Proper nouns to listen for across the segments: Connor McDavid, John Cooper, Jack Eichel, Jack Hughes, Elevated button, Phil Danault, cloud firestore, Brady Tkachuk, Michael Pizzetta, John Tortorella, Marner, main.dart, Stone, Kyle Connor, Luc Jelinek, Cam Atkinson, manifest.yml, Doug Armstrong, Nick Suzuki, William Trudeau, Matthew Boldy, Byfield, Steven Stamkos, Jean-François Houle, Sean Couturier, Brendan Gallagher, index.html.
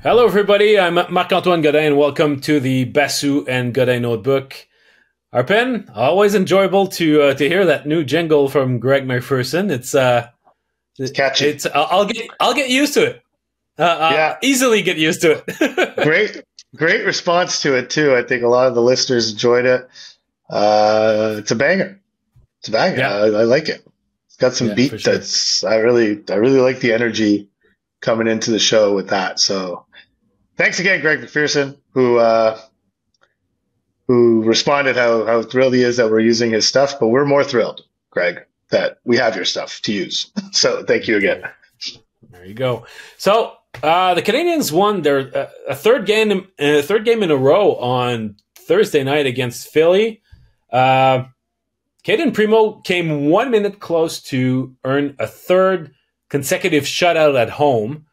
Hello everybody, I'm Marc-Antoine Godin and welcome to the Bassou and Godin Notebook. Arpen, always enjoyable to hear that new jingle from Greg McPherson. It's catchy. I'll get used to it. I'll easily get used to it. Great response to it too. I think a lot of the listeners enjoyed it. It's a banger. Yeah. I like it. It's got some beat for sure. I really like the energy coming into the show with that. So thanks again, Greg McPherson, who responded how thrilled he is that we're using his stuff, but we're more thrilled, Greg, that we have your stuff to use. So thank you again. There you go. So the Canadians won their third game in a row on Thursday night against Philly. Cayden Primeau came 1 minute close to earn a third consecutive shutout at home,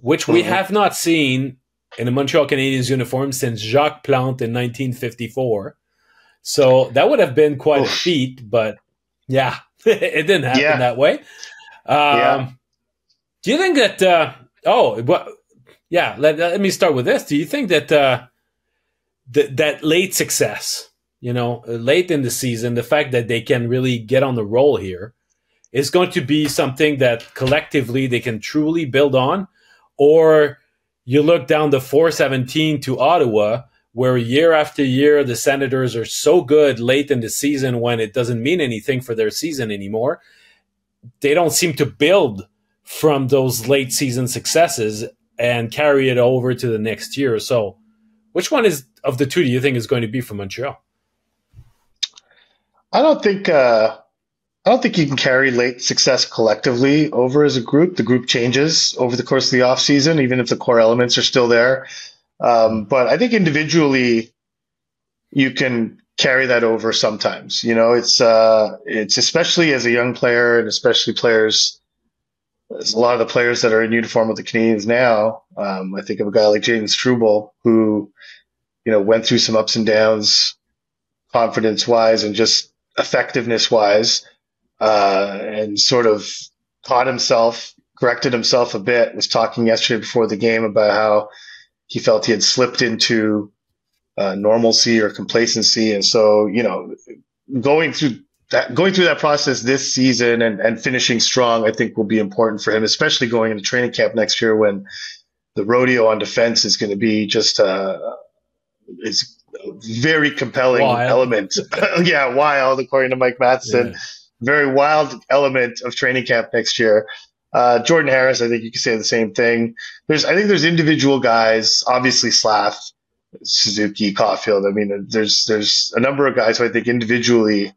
which we have not seen in the Montreal Canadiens uniform since Jacques Plante in 1954. So that would have been quite a feat, but yeah, it didn't happen that way. Do you think that let me start with this. Do you think that that late success, late in the season, the fact that they can really get on the roll here is going to be something that collectively they can truly build on? Or you look down the 4-17 to Ottawa, where year after year the Senators are so good late in the season when it doesn't mean anything for their season anymore. They don't seem to build from those late season successes and carry it over to the next year. So which one is of the two do you think is going to be for Montreal? I don't think you can carry late success collectively over as a group. The group changes over the course of the offseason, even if the core elements are still there. But I think individually you can carry that over sometimes. It's especially as a young player, and especially players, there's a lot of the players that are in uniform with the Canadians now. I think of a guy like Jaden Struble, who, went through some ups and downs confidence-wise and just effectiveness-wise. And sort of caught himself, corrected himself a bit, was talking yesterday before the game about how he felt he had slipped into normalcy or complacency. And so, going through that process this season and finishing strong, I think will be important for him, especially going into training camp next year when the rodeo on defense is going to be just it's a very compelling element. Wild, according to Mike Matheson. Yeah. Very wild element of training camp next year. Jordan Harris, I think you could say the same thing. I think there's individual guys, obviously Slaf, Suzuki, Caulfield. I mean, there's a number of guys who I think individually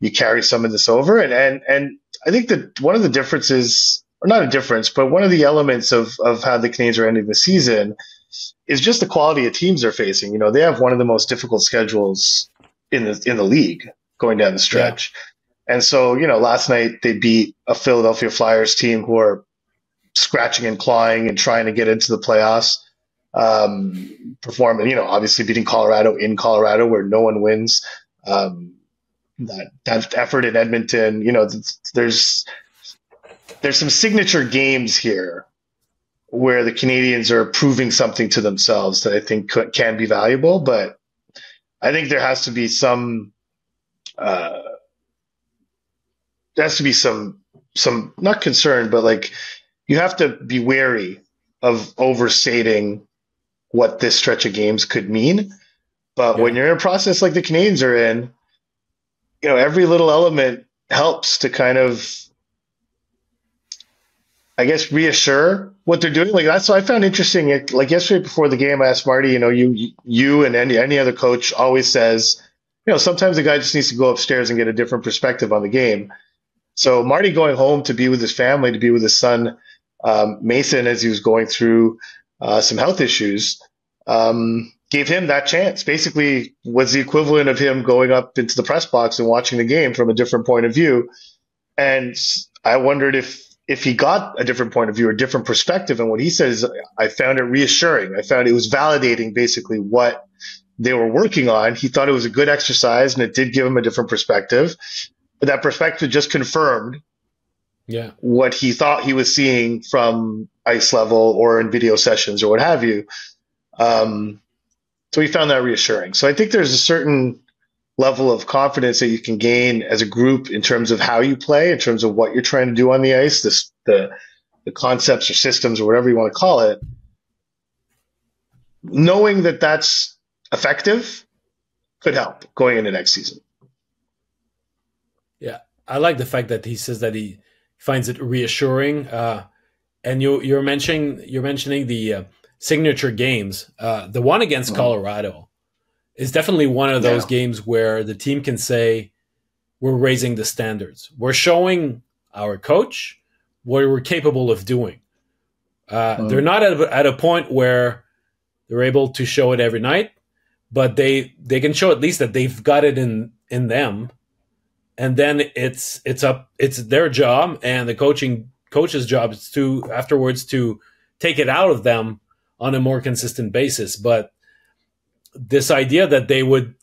you carry some of this over. And I think that one of the differences, or not a difference, but one of the elements of how the Canadiens are ending the season is just the quality of teams they're facing. They have one of the most difficult schedules in the league going down the stretch. Yeah. And so, last night they beat a Philadelphia Flyers team who are scratching and clawing and trying to get into the playoffs, performing, obviously beating Colorado in Colorado where no one wins. That effort in Edmonton, there's some signature games here where the Canadians are proving something to themselves that I think can be valuable. But I think there has to be some not concern, but like you have to be wary of overstating what this stretch of games could mean. But when you're in a process like the Canadians are in, every little element helps to kind of, I guess, reassure what they're doing. Like that's what I found interesting. Like yesterday before the game, I asked Marty, you and any other coach always says, sometimes a guy just needs to go upstairs and get a different perspective on the game. So Marty going home to be with his family, to be with his son, Mason, as he was going through some health issues, gave him that chance. Basically was the equivalent of him going up into the press box and watching the game from a different point of view. And I wondered if he got a different point of view or different perspective. And what he says, I found it reassuring. I found it was validating basically what they were working on. He thought it was a good exercise and it did give him a different perspective. But that perspective just confirmed what he thought he was seeing from ice level or in video sessions or what have you. So he found that reassuring. So I think there's a certain level of confidence that you can gain as a group in terms of how you play, in terms of what you're trying to do on the ice, the concepts or systems or whatever you want to call it, knowing that that's effective could help going into next season. Yeah, I like the fact that he says that he finds it reassuring. And you're mentioning the signature games. The one against Colorado is definitely one of those games where the team can say, we're raising the standards. We're showing our coach what we're capable of doing. They're not at a point where they're able to show it every night, but they can show at least that they've got it in them. And then it's their job and the coach's job is to afterwards to take it out of them on a more consistent basis. But this idea that they would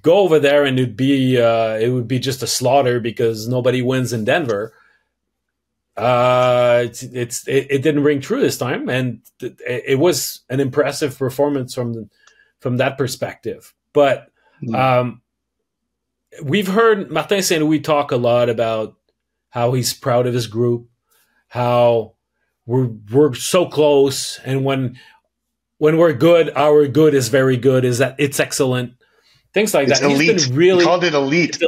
go over there and it would be just a slaughter because nobody wins in Denver, it didn't ring true this time, and it was an impressive performance from that perspective. But we've heard Martin St-Louis talk a lot about how he's proud of his group, how we're so close, and when we're good, our good is very good, is that it's excellent, things like that. Elite. He's been really, he called it elite.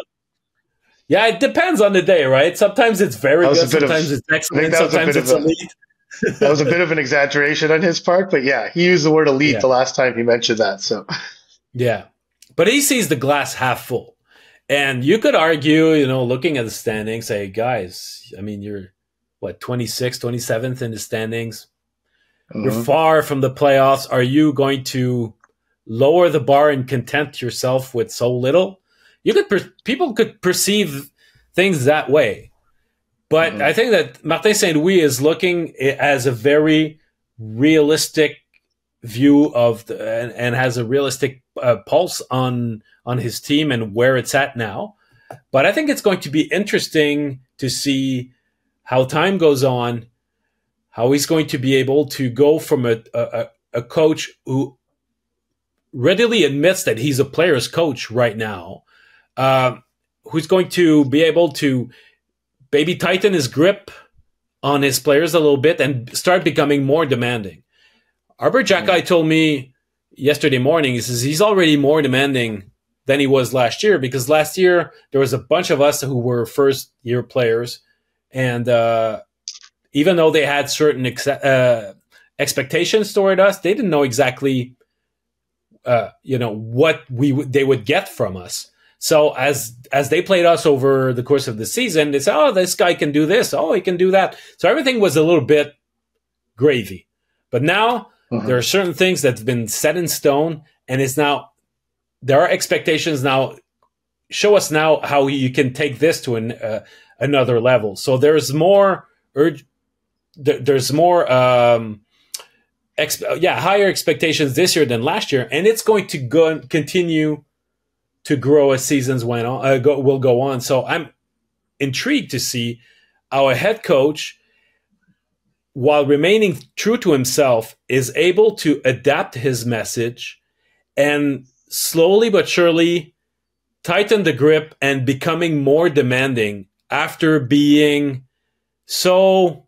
Yeah, it depends on the day, right? Sometimes it's very good, sometimes it's excellent, sometimes it's elite. That was a bit of an exaggeration on his part, but yeah, he used the word elite the last time he mentioned that. So yeah, but he sees the glass half full. And you could argue, looking at the standings, say, guys, I mean, you're, 26th, 27th in the standings. You're far from the playoffs. Are you going to lower the bar and content yourself with so little? You could people could perceive things that way. But I think that Martin St-Louis is looking as a very realistic view of and has a realistic pulse on his team and where it's at now. But I think it's going to be interesting to see how time goes on, how he's going to be able to go from a coach who readily admits that he's a player's coach right now, who's going to be able to maybe tighten his grip on his players a little bit and start becoming more demanding. Arbor Jackeye told me yesterday morning, he says he's already more demanding than he was last year, because last year there was a bunch of us who were first-year players, and even though they had certain expectations toward us, they didn't know exactly what they would get from us. So as they played us over the course of the season, they said, oh, this guy can do this, oh, he can do that. So everything was a little bit gravy. But now there are certain things that's been set in stone, and there are expectations now. Show us now how you can take this to another level. So there's more higher expectations this year than last year, and it's going to continue to grow as seasons will go on. So I'm intrigued to see our head coach, while remaining true to himself, is able to adapt his message and slowly but surely tighten the grip and becoming more demanding after being so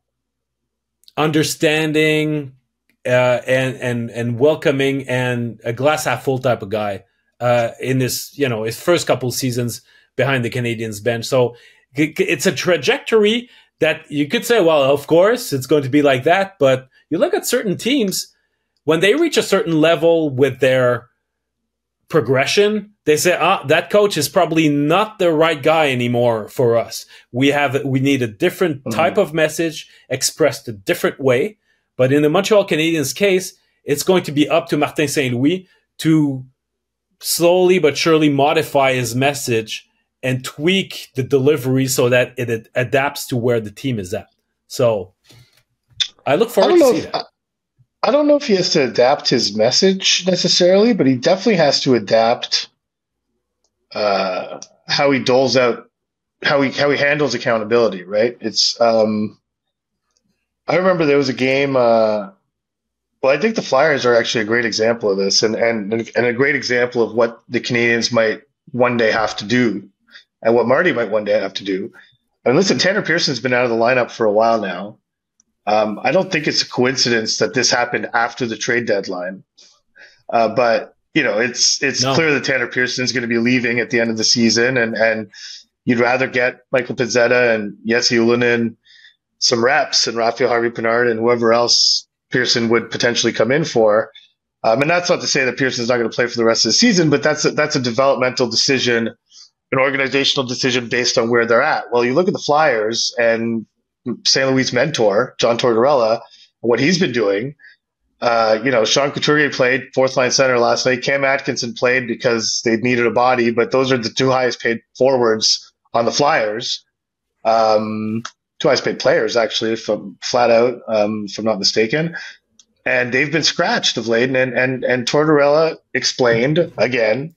understanding and welcoming and a glass half full type of guy in this, his first couple seasons behind the Canadiens bench. So it's a trajectory that you could say, well, of course, it's going to be like that. But you look at certain teams, when they reach a certain level with their progression, they say, that coach is probably not the right guy anymore for us. We need a different type of message expressed a different way. But in the Montreal Canadiens case, it's going to be up to Martin St-Louis to slowly but surely modify his message and tweak the delivery so that it adapts to where the team is at. So I look forward to seeing that. I don't know if he has to adapt his message necessarily, but he definitely has to adapt how he doles out, how he handles accountability, right? It's I remember there was a game well, I think the Flyers are actually a great example of this and a great example of what the Canadians might one day have to do and what Marty might one day have to do. And listen, Tanner Pearson's been out of the lineup for a while now. I don't think it's a coincidence that this happened after the trade deadline. But, you know, it's clear that Tanner Pearson's going to be leaving at the end of the season, and you'd rather get Michael Pizzetta and Jesse Ulanen some reps and Rafael Harvey-Pinard and whoever else Pearson would potentially come in for. And that's not to say that Pearson's not going to play for the rest of the season, but that's a developmental decision, an organizational decision based on where they're at. Well, you look at the Flyers and St. Louis mentor, John Tortorella, what he's been doing. You know, Sean Couturier played fourth line center last night. Cam Atkinson played because they needed a body, but those are the two highest paid forwards on the Flyers. Two highest paid players, actually, from flat out, if I'm not mistaken. And they've been scratched of late. And Tortorella explained again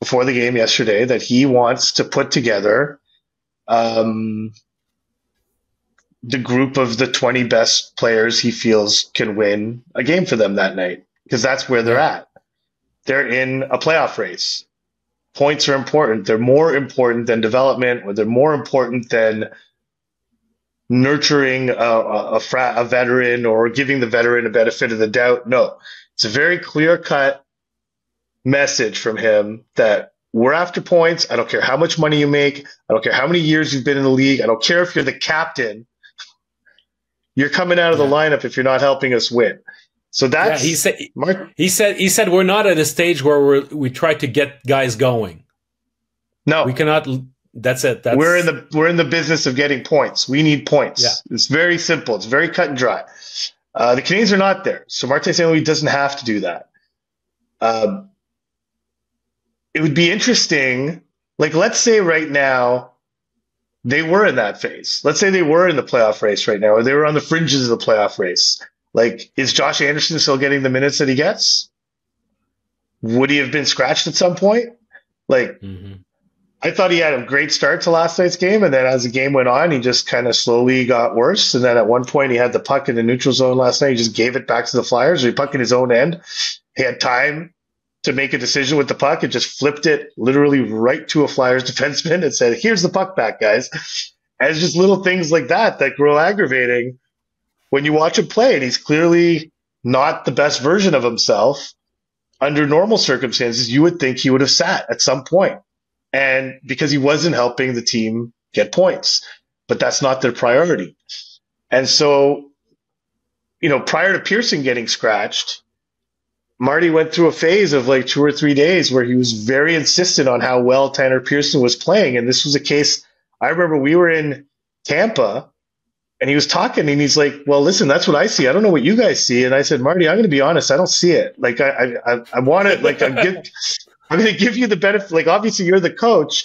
before the game yesterday that he wants to put together the group of the 20 best players he feels can win a game for them that night, because that's where they're at. They're in a playoff race. Points are important. They're more important than development, or they're more important than nurturing a veteran or giving the veteran a benefit of the doubt. No, it's a very clear-cut message from him that we're after points. I don't care how much money you make. I don't care how many years you've been in the league. I don't care if you're the captain. You're coming out of the lineup if you're not helping us win. So that's he said we're not at a stage where we try to get guys going. No, we cannot. That's it. We're in the business of getting points. We need points. Yeah. It's very simple. It's very cut and dry. The Canadiens are not there, so Martin St-Louis doesn't have to do that. It would be interesting. Like, let's say right now, they were in that phase. Let's say they were in the playoff race right now, or they were on the fringes of the playoff race. Like, is Josh Anderson still getting the minutes that he gets? Would he have been scratched at some point? Like, I thought he had a great start to last night's game, and then as the game went on, he just kind of slowly got worse. And then at one point, he had the puck in the neutral zone last night. He just gave it back to the Flyers. He pucked in his own end. He had time to make a decision with the puck, and just flipped it literally right to a Flyers defenseman and said, here's the puck back, guys. And it's just little things like that that grow aggravating when you watch him play. And he's clearly not the best version of himself. Under normal circumstances, you would think he would have sat at some point, and because he wasn't helping the team get points. But that's not their priority. And so, you know, prior to Pearson getting scratched, Marty went through a phase of like 2 or 3 days where he was very insistent on how well Tanner Pearson was playing. And this was a case, I remember we were in Tampa and he was talking and he's like, well, listen, that's what I see. I don't know what you guys see. And I said, Marty, I'm going to be honest. I don't see it. Like, I want it. Like, I'm going to give you the benefit. Like, obviously you're the coach,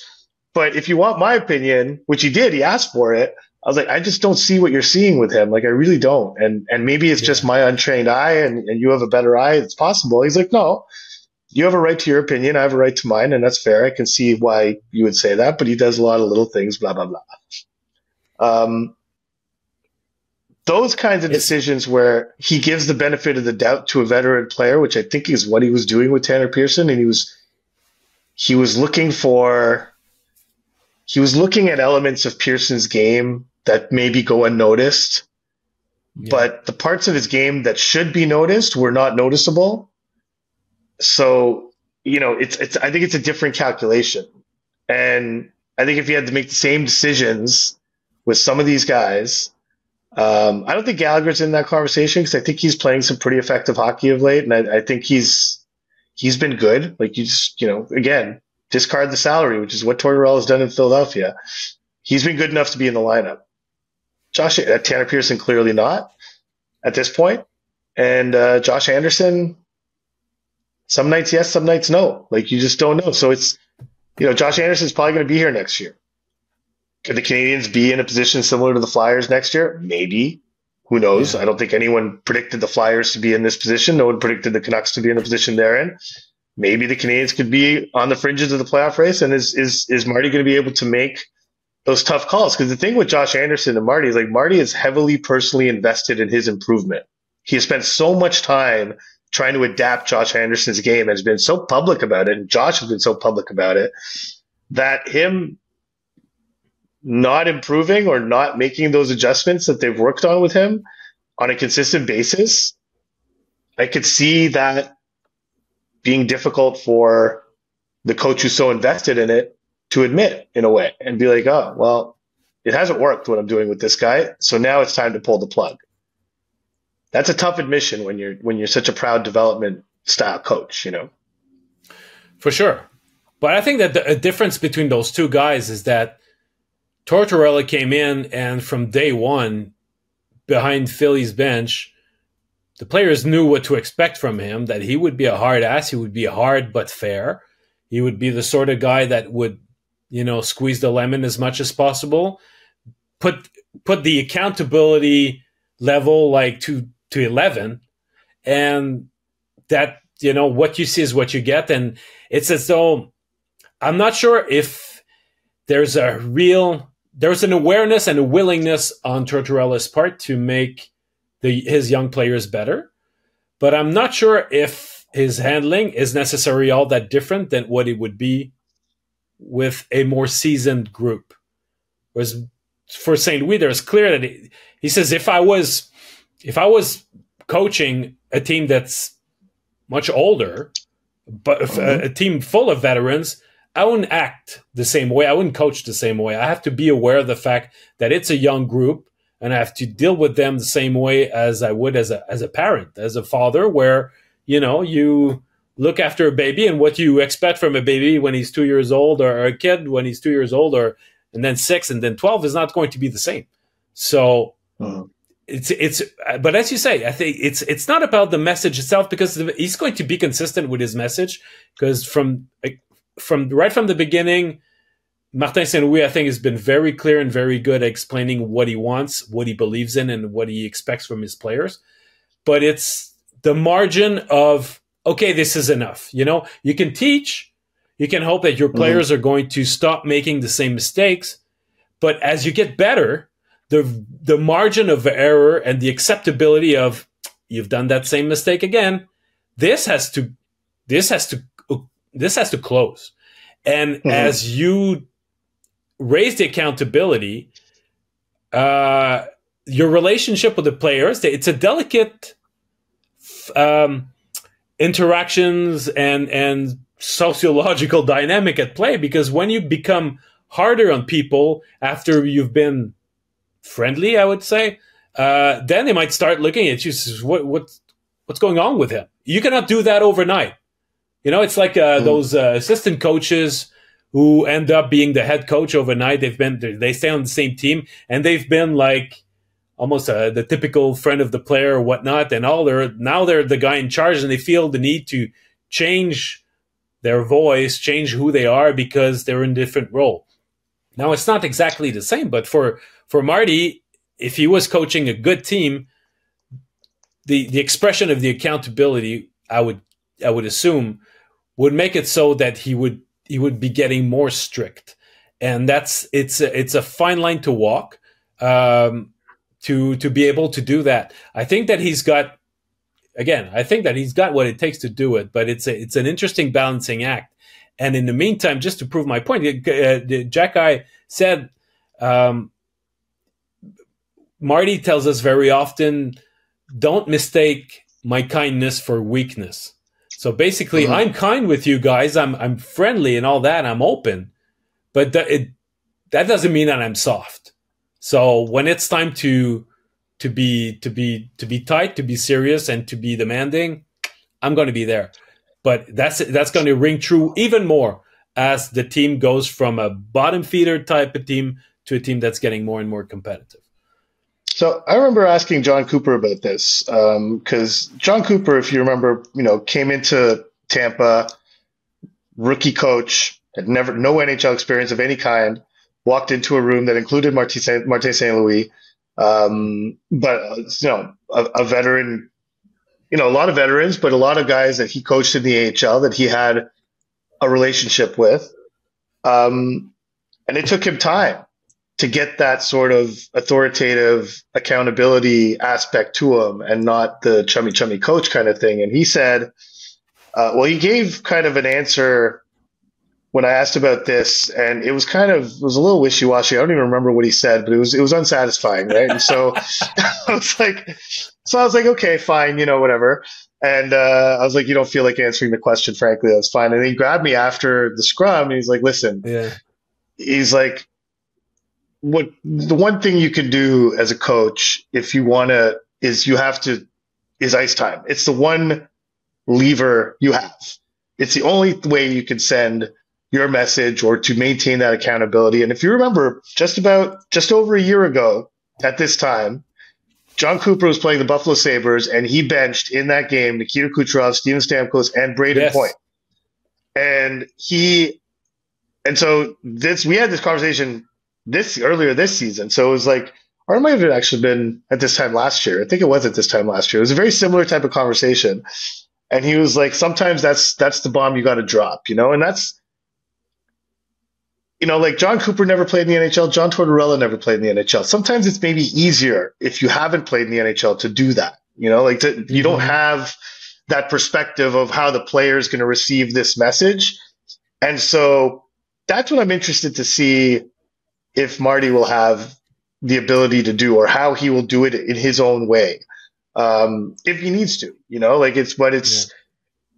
but if you want my opinion, which he did, he asked for it. I was like, I just don't see what you're seeing with him. Like, I really don't. And maybe it's just my untrained eye and you have a better eye. It's possible. He's like, no, you have a right to your opinion. I have a right to mine. And that's fair. I can see why you would say that, but he does a lot of little things, blah, blah, blah. Those kinds of decisions where he gives the benefit of the doubt to a veteran player, which I think is what he was doing with Tanner Pearson. And he was looking for, he was looking at elements of Pearson's game that maybe go unnoticed, but the parts of his game that should be noticed were not noticeable. So, you know, I think it's a different calculation. And I think if he had to make the same decisions with some of these guys, I don't think Gallagher's in that conversation because I think he's playing some pretty effective hockey of late. And I think he's been good. Like, you just, you know, again, discard the salary, which is what Tortorella has done in Philadelphia. He's been good enough to be in the lineup. Tanner Pearson clearly not at this point. And Josh Anderson, some nights yes, some nights no. Like, you just don't know. So it's you know, Josh Anderson's probably going to be here next year. Could the Canadians be in a position similar to the Flyers next year? Maybe. Who knows? Yeah. I don't think anyone predicted the Flyers to be in this position. No one predicted the Canucks to be in the position they're in. Maybe the Canadians could be on the fringes of the playoff race. And is Marty going to be able to make those tough calls? Because the thing with Josh Anderson and Marty is, like, Marty is heavily personally invested in his improvement. He has spent so much time trying to adapt Josh Anderson's game and has been so public about it. And Josh has been so public about it that him not improving or not making those adjustments that they've worked on with him on a consistent basis, I could see that being difficult for the coach who's so invested in it to admit, in a way, and be like, oh, well, it hasn't worked what I'm doing with this guy, so now it's time to pull the plug. That's a tough admission when you're such a proud development style coach, you know? For sure. But I think that the difference between those two guys is that Tortorella came in, and from day one, behind Philly's bench, the players knew what to expect from him, that he would be a hard ass. He would be hard but fair. He would be the sort of guy that would, you know, squeeze the lemon as much as possible, put the accountability level like to 11, and that, you know, what you see is what you get. And it's as though I'm not sure if there's an awareness and a willingness on Tortorella's part to make his young players better, but I'm not sure if his handling is necessarily all that different than what it would be with a more seasoned group. Whereas for St. Louis, there's clear that he says, if I was coaching a team that's much older, but a team full of veterans, I wouldn't act the same way. I wouldn't coach the same way. I have to be aware of the fact that it's a young group, and I have to deal with them the same way as I would as a parent, as a father, where, you know, you look after a baby and what you expect from a baby when he's 2 years old, or a kid when he's 2 years old, or and then 6 and then 12 is not going to be the same. So it's but as you say, I think it's not about the message itself, because he's going to be consistent with his message, because from right from the beginning, Martin St-Louis, I think, has been very clear and very good at explaining what he wants, what he believes in, and what he expects from his players. But it's the margin of, okay, this is enough. You know, you can teach, you can hope that your players are going to stop making the same mistakes. But as you get better, the margin of error and the acceptability of, you've done that same mistake again, this has to close. And as you raise the accountability, your relationship with the players, it's a delicate interactions and sociological dynamic at play, because when you become harder on people after you've been friendly, I would say, then they might start looking at you, what's going on with him? You cannot do that overnight. You know, it's like those assistant coaches who end up being the head coach overnight. They stay on the same team, and they've been like almost the typical friend of the player or whatnot. And now they're the guy in charge, and they feel the need to change their voice, change who they are, because they're in a different role. Now, it's not exactly the same, but for Marty, if he was coaching a good team, the expression of the accountability, I would assume, would make it so that he would be getting more strict, and it's a fine line to walk to be able to do that. I think that he's got what it takes to do it, but it's an interesting balancing act. And in the meantime, just to prove my point, Jack, I said Marty tells us very often, don't mistake my kindness for weakness. So basically, I'm kind with you guys. I'm friendly and all that. I'm open, but that doesn't mean that I'm soft. So when it's time to be tight, to be serious, and to be demanding, I'm going to be there. But that's going to ring true even more as the team goes from a bottom feeder type of team to a team that's getting more and more competitive. So I remember asking John Cooper about this, because John Cooper, if you remember, you know, came into Tampa, rookie coach, had never no NHL experience of any kind, walked into a room that included Martin St-Louis, a veteran, a lot of veterans, but a lot of guys that he coached in the AHL that he had a relationship with. And it took him time to get that sort of authoritative accountability aspect to him and not the chummy coach kind of thing. And he said, he gave kind of an answer when I asked about this, and it was it was a little wishy-washy. I don't even remember what he said, but it was unsatisfying. Right. And so I was like, okay, fine, whatever. And I was like, you don't feel like answering the question, frankly, that's fine. And he grabbed me after the scrum and he's like, listen, He's like, what the one thing you can do as a coach, if you want to, is ice time. It's the one lever you have. It's the only way you can send your message or to maintain that accountability. And if you remember, just over a year ago at this time, John Cooper was playing the Buffalo Sabres, and he benched in that game Nikita Kucherov, Steven Stamkos, and Braden Point. And so we had this conversation earlier this season. So it was like, or it might have actually been at this time last year. I think it was at this time last year. It was a very similar type of conversation. And he was like, sometimes that's the bomb you got to drop, and that's, like John Cooper never played in the NHL. John Tortorella never played in the NHL. Sometimes it's maybe easier if you haven't played in the NHL to do that. You don't have that perspective of how the player is going to receive this message. And so that's what I'm interested to see if Marty will have the ability to do, or how he will do it in his own way. If he needs to,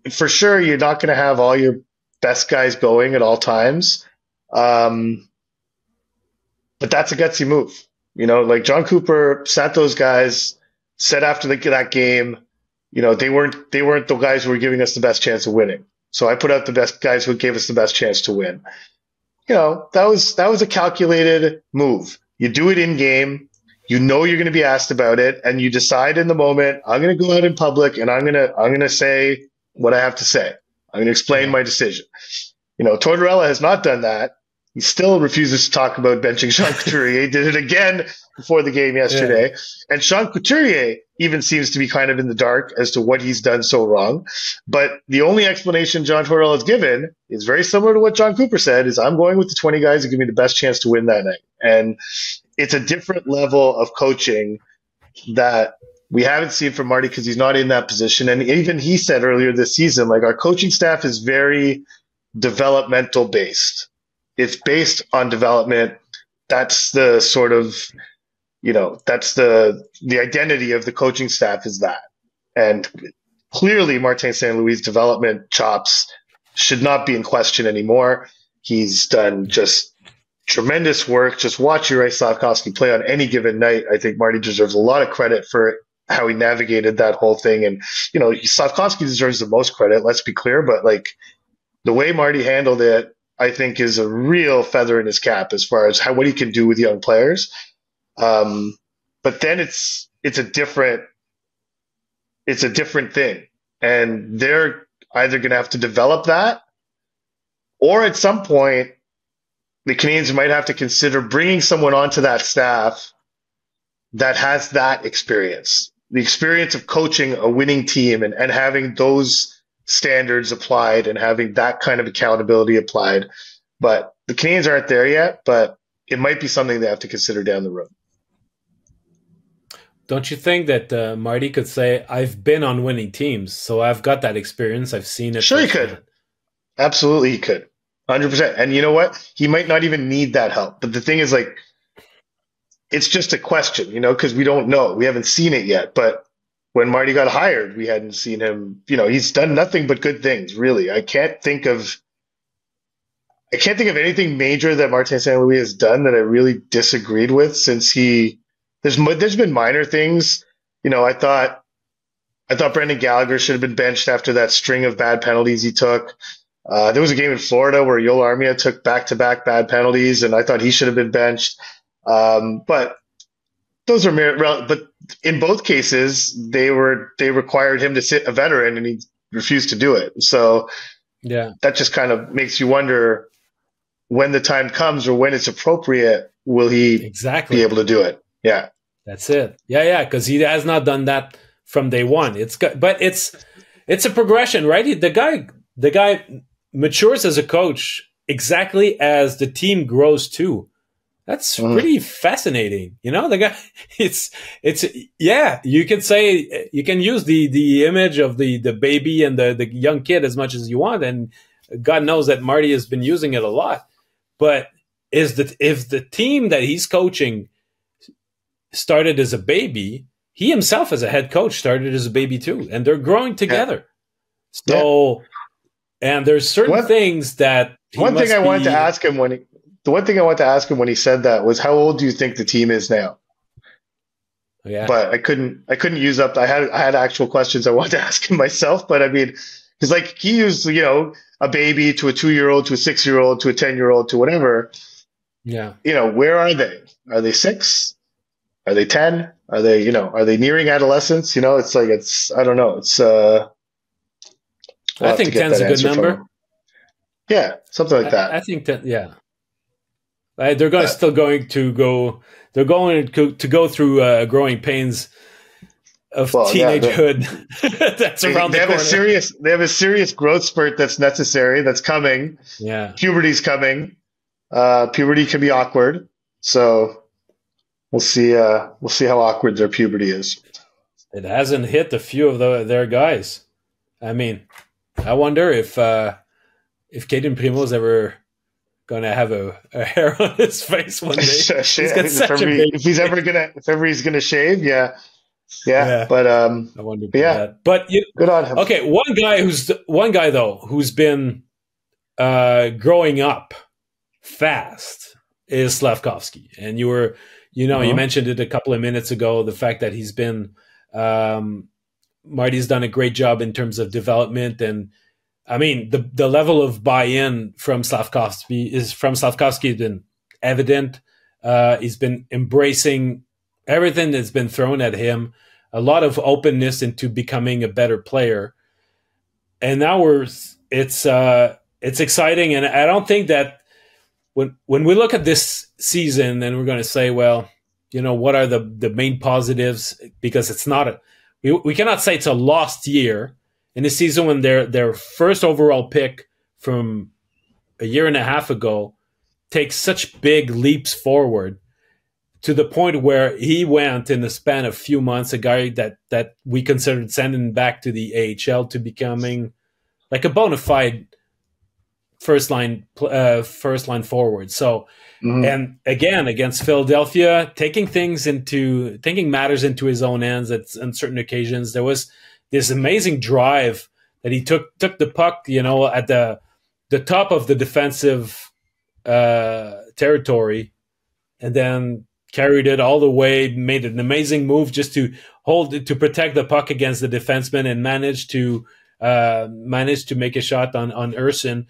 for sure. You're not going to have all your best guys going at all times. But that's a gutsy move, John Cooper sat those guys, said after that game, they weren't the guys who were giving us the best chance of winning. So I put out the best guys who gave us the best chance to win. That was a calculated move. You do it in game, you're going to be asked about it, and you decide in the moment, I'm going to go out in public and I'm going to say what I have to say. I'm going to explain my decision. Tortorella has not done that. He still refuses to talk about benching Sean Couturier. He did it again before the game yesterday. Yeah. And Sean Couturier even seems to be kind of in the dark as to what he's done so wrong. But the only explanation John Tortorella has given is very similar to what John Cooper said, is I'm going with the 20 guys who give me the best chance to win that night. And it's a different level of coaching that we haven't seen from Marty because he's not in that position. And even he said earlier this season, our coaching staff is very developmental based. It's based on development. That's the sort of, that's the identity of the coaching staff is that. And clearly Martin St-Louis' development chops should not be in question anymore. He's done just tremendous work. Just watch Juraj Slafkovsky play on any given night. I think Marty deserves a lot of credit for how he navigated that whole thing. And, Slafkovsky deserves the most credit, let's be clear. But, the way Marty handled it, I think, is a real feather in his cap as far as what he can do with young players. But then it's a different thing. And they're either going to have to develop that, or at some point the Canadians might have to consider bringing someone onto that staff that has that experience, the experience of coaching a winning team and having those standards applied and having that kind of accountability applied. But the Canadians aren't there yet, but it might be something they have to consider down the road. Don't you think that Marty could say, I've been on winning teams, so I've got that experience, I've seen it. Sure he could. Absolutely he could. 100%. And you know what? He might not even need that help. But the thing is, it's just a question, because we don't know. We haven't seen it yet. But when Marty got hired, we hadn't seen him. He's done nothing but good things, really. I can't think of anything major that Martin St-Louis has done that I really disagreed with since he. There's been minor things. I thought Brendan Gallagher should have been benched after that string of bad penalties he took. There was a game in Florida where Joel Armia took back-to-back bad penalties, and I thought he should have been benched. But in both cases, they required him to sit a veteran, and he refused to do it. So that just kind of makes you wonder when the time comes or when it's appropriate, will he be able to do it? Yeah. That's it. Yeah, yeah, because he has not done that from day one. It's good, but it's a progression, right? The guy matures as a coach exactly as the team grows too. That's pretty fascinating, you know. The guy, it's yeah. You can say you can use the image of the baby and the young kid as much as you want, and God knows that Marty has been using it a lot. But if the team that he's coaching started as a baby, he himself as a head coach started as a baby too, and they're growing together. Yeah. So, and there's certain things that the one thing I wanted to ask him when he said that was, how old do you think the team is now? Yeah. But I couldn't use up. I had actual questions I wanted to ask him myself, but I mean, because like he used, you know, a baby to a 2-year-old, to a 6-year-old, to a 10-year-old, to whatever. Yeah. You know, where are they? Are they 6? Are they 10? Are they, you know, are they nearing adolescence? You know, it's like, I don't know. It's, I think 10's a good number. Yeah. Something like that. I think that, yeah. They're going to go through growing pains of teenagehood. Yeah, that's around the corner. They have a serious growth spurt that's necessary. That's coming. Yeah. Puberty's coming. Puberty can be awkward. So we'll see how awkward their puberty is. It hasn't hit a few of their guys. I mean, I wonder if Cayden Primeau's ever gonna have a hair on his face one day. If he's ever gonna shave, yeah. But I wonder about that. But good on him. Okay, one guy though who's been growing up fast is Slafkovsky, and you mentioned it a couple of minutes ago. The fact that he's been Marty's done a great job in terms of development and. I mean, the level of buy-in from Slafkovsky has been evident. He's been embracing everything that's been thrown at him, a lot of openness into becoming a better player. And now it's exciting, and I don't think that when we look at this season, then we're going to say, well, you know, what are the main positives? Because it's not we cannot say it's a lost year. In the season when their first overall pick from a year and a half ago takes such big leaps forward to the point where he went in the span of a few months, a guy that we considered sending back to the AHL to becoming like a bona fide first line forward. So, and again, against Philadelphia, taking matters into his own hands on certain occasions, there was this amazing drive that he took the puck, you know, at the top of the defensive territory, and then carried it all the way, made an amazing move just to hold it, to protect the puck against the defenseman, and managed to make a shot on Urson.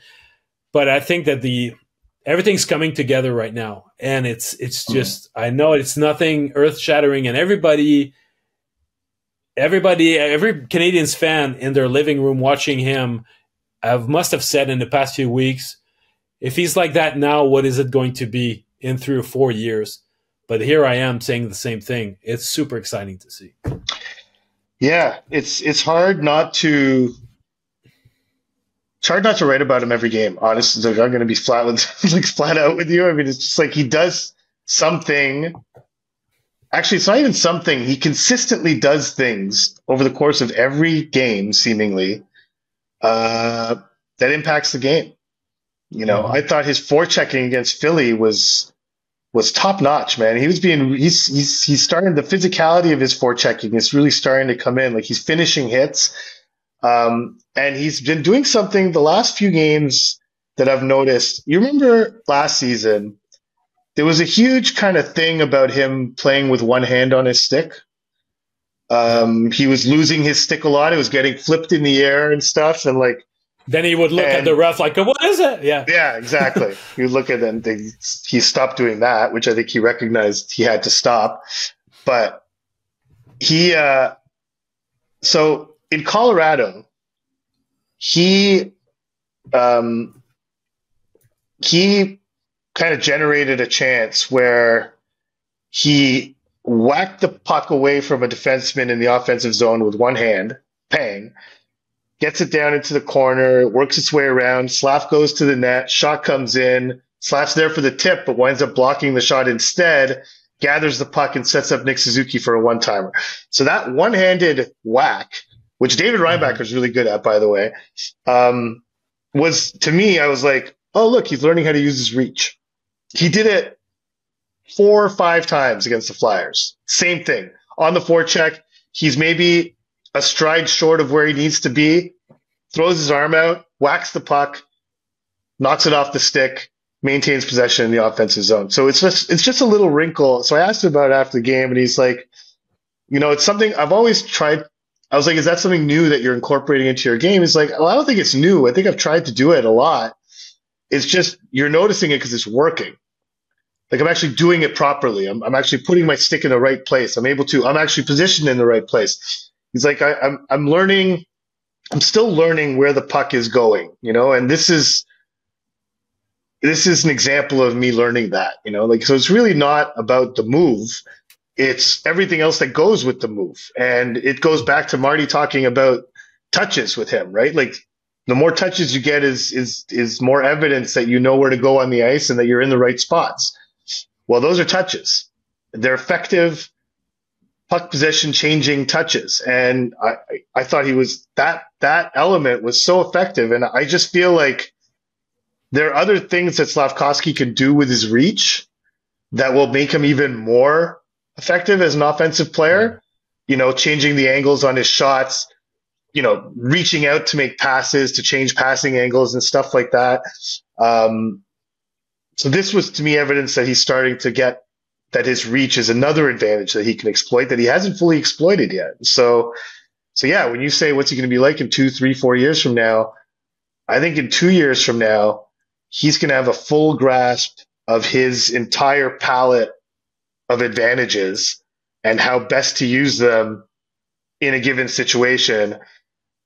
But I think that everything's coming together right now, and it's just I know it's nothing earth shattering, and every Canadiens fan in their living room watching him must have said in the past few weeks, if he's like that now, what is it going to be in 3 or 4 years? But here I am saying the same thing. It's super exciting to see. Yeah, it's hard not to write about him every game. Honestly, I'm going to be flat out with you. I mean, it's just like he does something. Actually, it's not even something. He consistently does things over the course of every game, seemingly, that impacts the game. You know, I thought his forechecking against Philly was top notch, man. He's starting the physicality of his forechecking is really starting to come in. Like he's finishing hits, and he's been doing something the last few games that I've noticed. You remember last season? There was a huge kind of thing about him playing with one hand on his stick. He was losing his stick a lot. It was getting flipped in the air and stuff. And like, then he would look at the ref like, "What is it?" Yeah, yeah, exactly. You look at them. He stopped doing that, which I think he recognized he had to stop. But he, so in Colorado, he kind of generated a chance where he whacked the puck away from a defenseman in the offensive zone with one hand, pang, gets it down into the corner, works its way around, Slaf goes to the net, shot comes in, Slaf's there for the tip, but winds up blocking the shot instead, gathers the puck and sets up Nick Suzuki for a one-timer. So that one-handed whack, which David Reinbacher is really good at, by the way, was, to me, I was like, oh, look, he's learning how to use his reach. He did it 4 or 5 times against the Flyers. Same thing. On the forecheck, he's maybe a stride short of where he needs to be, throws his arm out, whacks the puck, knocks it off the stick, maintains possession in the offensive zone. So it's just a little wrinkle. So I asked him about it after the game, and he's like, you know, it's something I've always tried. I was like, is that something new that you're incorporating into your game? He's like, well, I don't think it's new. I think I've tried to do it a lot. It's just you're noticing it because it's working. Like, I'm actually doing it properly. I'm actually putting my stick in the right place. I'm actually positioned in the right place. He's like, I'm learning. I'm still learning where the puck is going, you know. And this is an example of me learning that, you know. Like, so it's really not about the move; it's everything else that goes with the move. And it goes back to Marty talking about touches with him, right? Like, the more touches you get is more evidence that you know where to go on the ice and that you're in the right spots. Well, those are touches; they're effective. Puck possession changing touches. And I thought he was that element was so effective. And I just feel like there are other things that Slafkovsky can do with his reach that will make him even more effective as an offensive player, you know, changing the angles on his shots, you know, reaching out to make passes, to change passing angles and stuff like that. So this was, to me, evidence that he's starting to get that his reach is another advantage that he can exploit that he hasn't fully exploited yet. So yeah, when you say what's he going to be like in 2, 3, 4 years from now, I think in 2 years from now, he's going to have a full grasp of his entire palette of advantages and how best to use them in a given situation.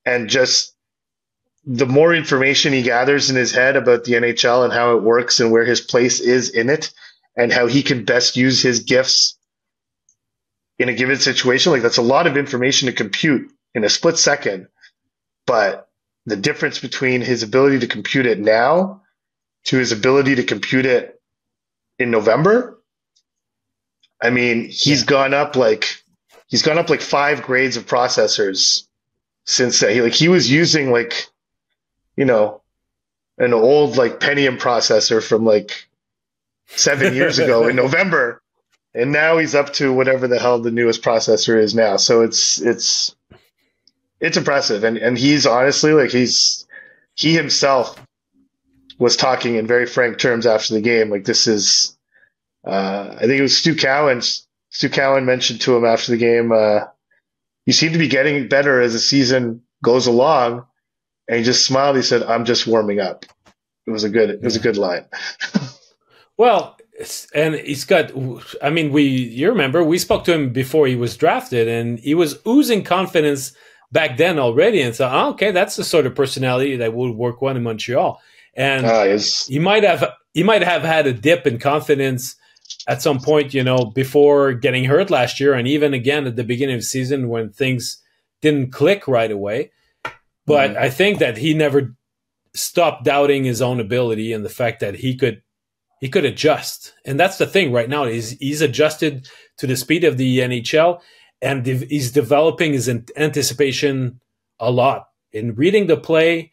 And just the more information he gathers in his head about the NHL and how it works and where his place is in it, and how he can best use his gifts in a given situation. Like, that's a lot of information to compute in a split second, but the difference between his ability to compute it now to his ability to compute it in November, I mean, he's gone up like 5 grades of processors since that. He was using, like, you know, an old, like, Pentium processor from, like, 7 years ago in November, and now he's up to whatever the hell the newest processor is now. So it's impressive, and he's honestly, like, he himself was talking in very frank terms after the game. Like, this is, I think it was Stu Cowan mentioned to him after the game, you seem to be getting better as the season goes along, and he just smiled. He said, "I'm just warming up." It was a good line. Well, and he's got, I mean, you remember, we spoke to him before he was drafted, and he was oozing confidence back then already. And so, okay, that's the sort of personality that would work well in Montreal. And yes. He might have had a dip in confidence at some point, you know, before getting hurt last year, and even again at the beginning of the season when things didn't click right away. But I think that he never stopped doubting his own ability and the fact that he could adjust. And that's the thing right now is he's adjusted to the speed of the NHL, and he's developing his anticipation a lot in reading the play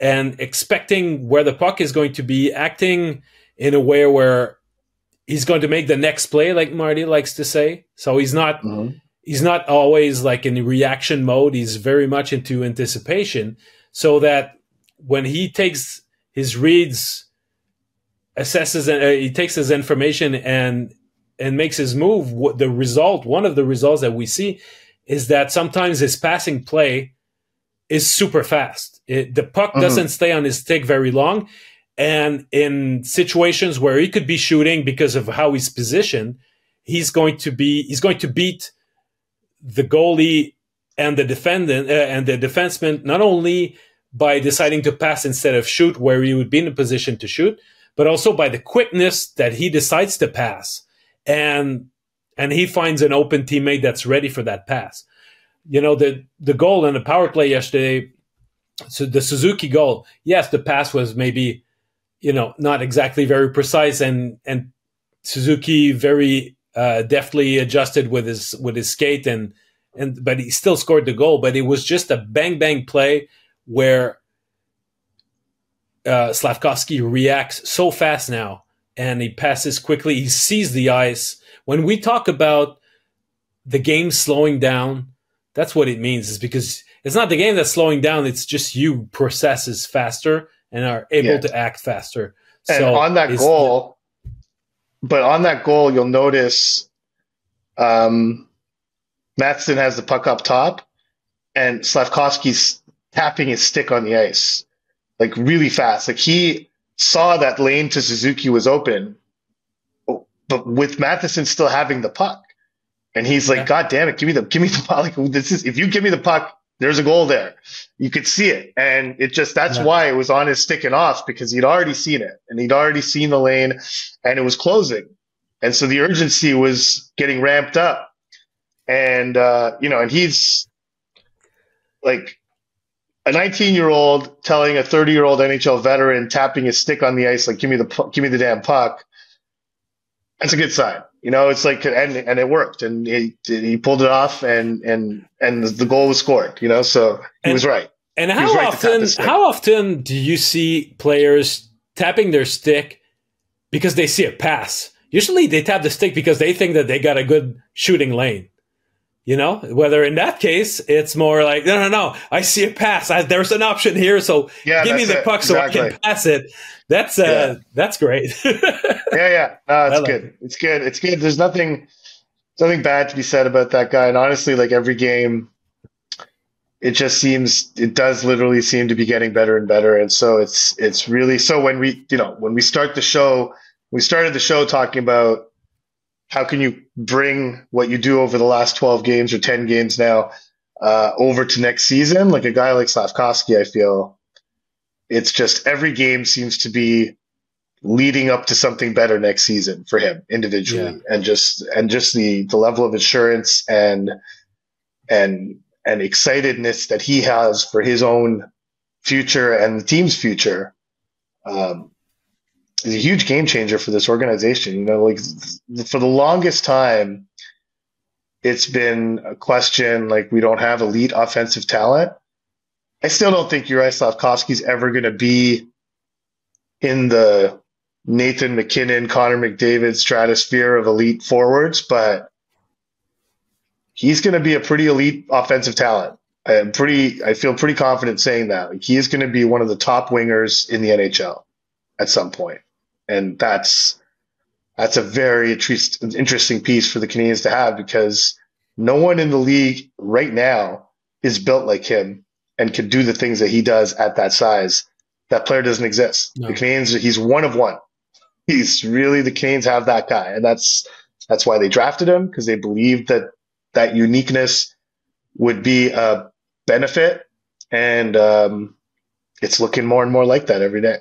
and expecting where the puck is going to be, acting in a way where he's going to make the next play, like Marty likes to say. So he's not always like in reaction mode. He's very much into anticipation, so that when he takes his reads, assesses, and he takes his information and makes his move, one of the results that we see is that sometimes his passing play is super fast. The puck doesn't stay on his stick very long, and in situations where he could be shooting because of how he's positioned, he's going to beat the goalie and the defendant and the defenseman, not only by deciding to pass instead of shoot where he would be in a position to shoot, but also by the quickness that he decides to pass. And he finds an open teammate that's ready for that pass. You know, the goal in the power play yesterday, so the Suzuki goal, yes, the pass was maybe, you know, not exactly very precise, and Suzuki very deftly adjusted with his skate, and but he still scored the goal. But it was just a bang play where Slafkovsky reacts so fast now, and he passes quickly. He sees the ice. When we talk about the game slowing down, that's what it means, is because it's not the game that's slowing down. It's just you processes faster and are able to act faster. And so on that goal, but on that goal, you'll notice Matheson has the puck up top, and Slafkovsky's tapping his stick on the ice, like really fast. Like he saw that lane to Suzuki was open, but with Matheson still having the puck. And he's like, God damn it, give me the puck. Like, this is, if you give me the puck, there's a goal there. You could see it. And it just, that's why it was on his stick and off, because he'd already seen it and he'd already seen the lane and it was closing. And so the urgency was getting ramped up. And, you know, and he's like a 19-year-old telling a 30-year-old NHL veteran, tapping his stick on the ice, like, give me the damn puck. That's a good sign. You know, it's like, and it worked, and he pulled it off, and the goal was scored. You know, so he was right. And how often do you see players tapping their stick because they see a pass? Usually, they tap the stick because they think that they got a good shooting lane. You know, whether in that case it's more like, no, I see a pass. There's an option here, so give me the puck so I can pass it. That's that's great. No, it's good. It's good. There's nothing bad to be said about that guy. And honestly, like every game, it just seems, it does literally seem to be getting better and better. And so it's really, so when we started the show talking about how can you bring what you do over the last 12 games or 10 games now over to next season? Like a guy like Slafkovsky, I feel it's just every game seems to be leading up to something better next season for him individually, and just the level of assurance and excitedness that he has for his own future and the team's future. Is a huge game changer for this organization. You know, like for the longest time, it's been a question, like we don't have elite offensive talent. I still don't think Juraj Slafkovsky's ever going to be in the Nathan McKinnon, Connor McDavid stratosphere of elite forwards, but he's going to be a pretty elite offensive talent. I feel pretty confident saying that. Like, he is going to be one of the top wingers in the NHL at some point. And that's a very interesting piece for the Canadians to have, because no one in the league right now is built like him and can do the things that he does at that size. That player doesn't exist. No. The Canadians, he's one of one. He's really, the Canadians have that guy. And that's why they drafted him, because they believed that uniqueness would be a benefit. And it's looking more and more like that every day.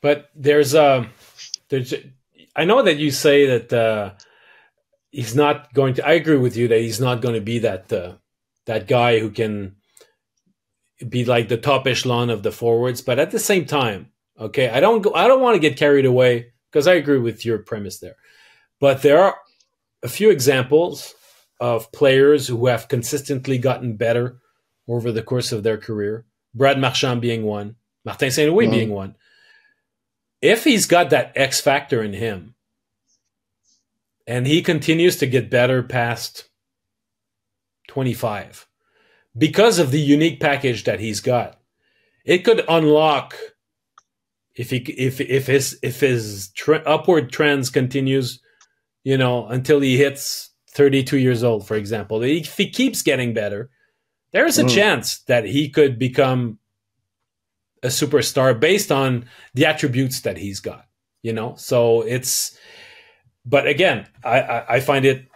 But there's I know that you say that he's not going to. I agree with you that he's not going to be that guy who can be like the top echelon of the forwards. But at the same time, okay, I don't want to get carried away, because I agree with your premise there. But there are a few examples of players who have consistently gotten better over the course of their career. Brad Marchand being one, Martin St-Louis being one. If he's got that X factor in him and he continues to get better past 25 because of the unique package that he's got, it could unlock, if his upward trends continues, you know, until he hits 32 years old, for example. If he keeps getting better, there is a chance that he could become a superstar based on the attributes that he's got, you know? So but again, I find it,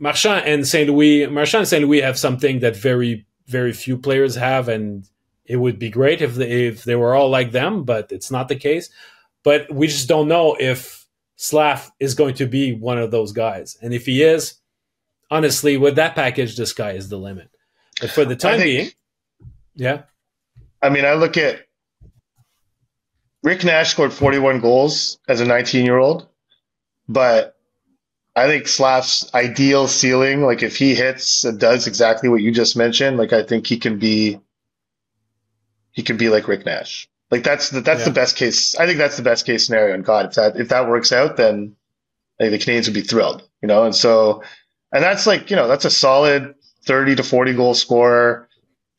Marchand and St-Louis have something that very, very few players have, and it would be great if they were all like them, but it's not the case. But we just don't know if Slaf is going to be one of those guys. And if he is, honestly, with that package, the sky is the limit. But for the time being, yeah. I mean, I look at Rick Nash scored 41 goals as a 19-year-old, but I think Slaf's ideal ceiling, like if he hits and does exactly what you just mentioned, like I think he could be like Rick Nash. Like that's the best case. I think that's the best case scenario. And God, if that works out, then I think the Canadians would be thrilled, you know? And so, and that's like, you know, that's a solid 30 to 40 goal scorer,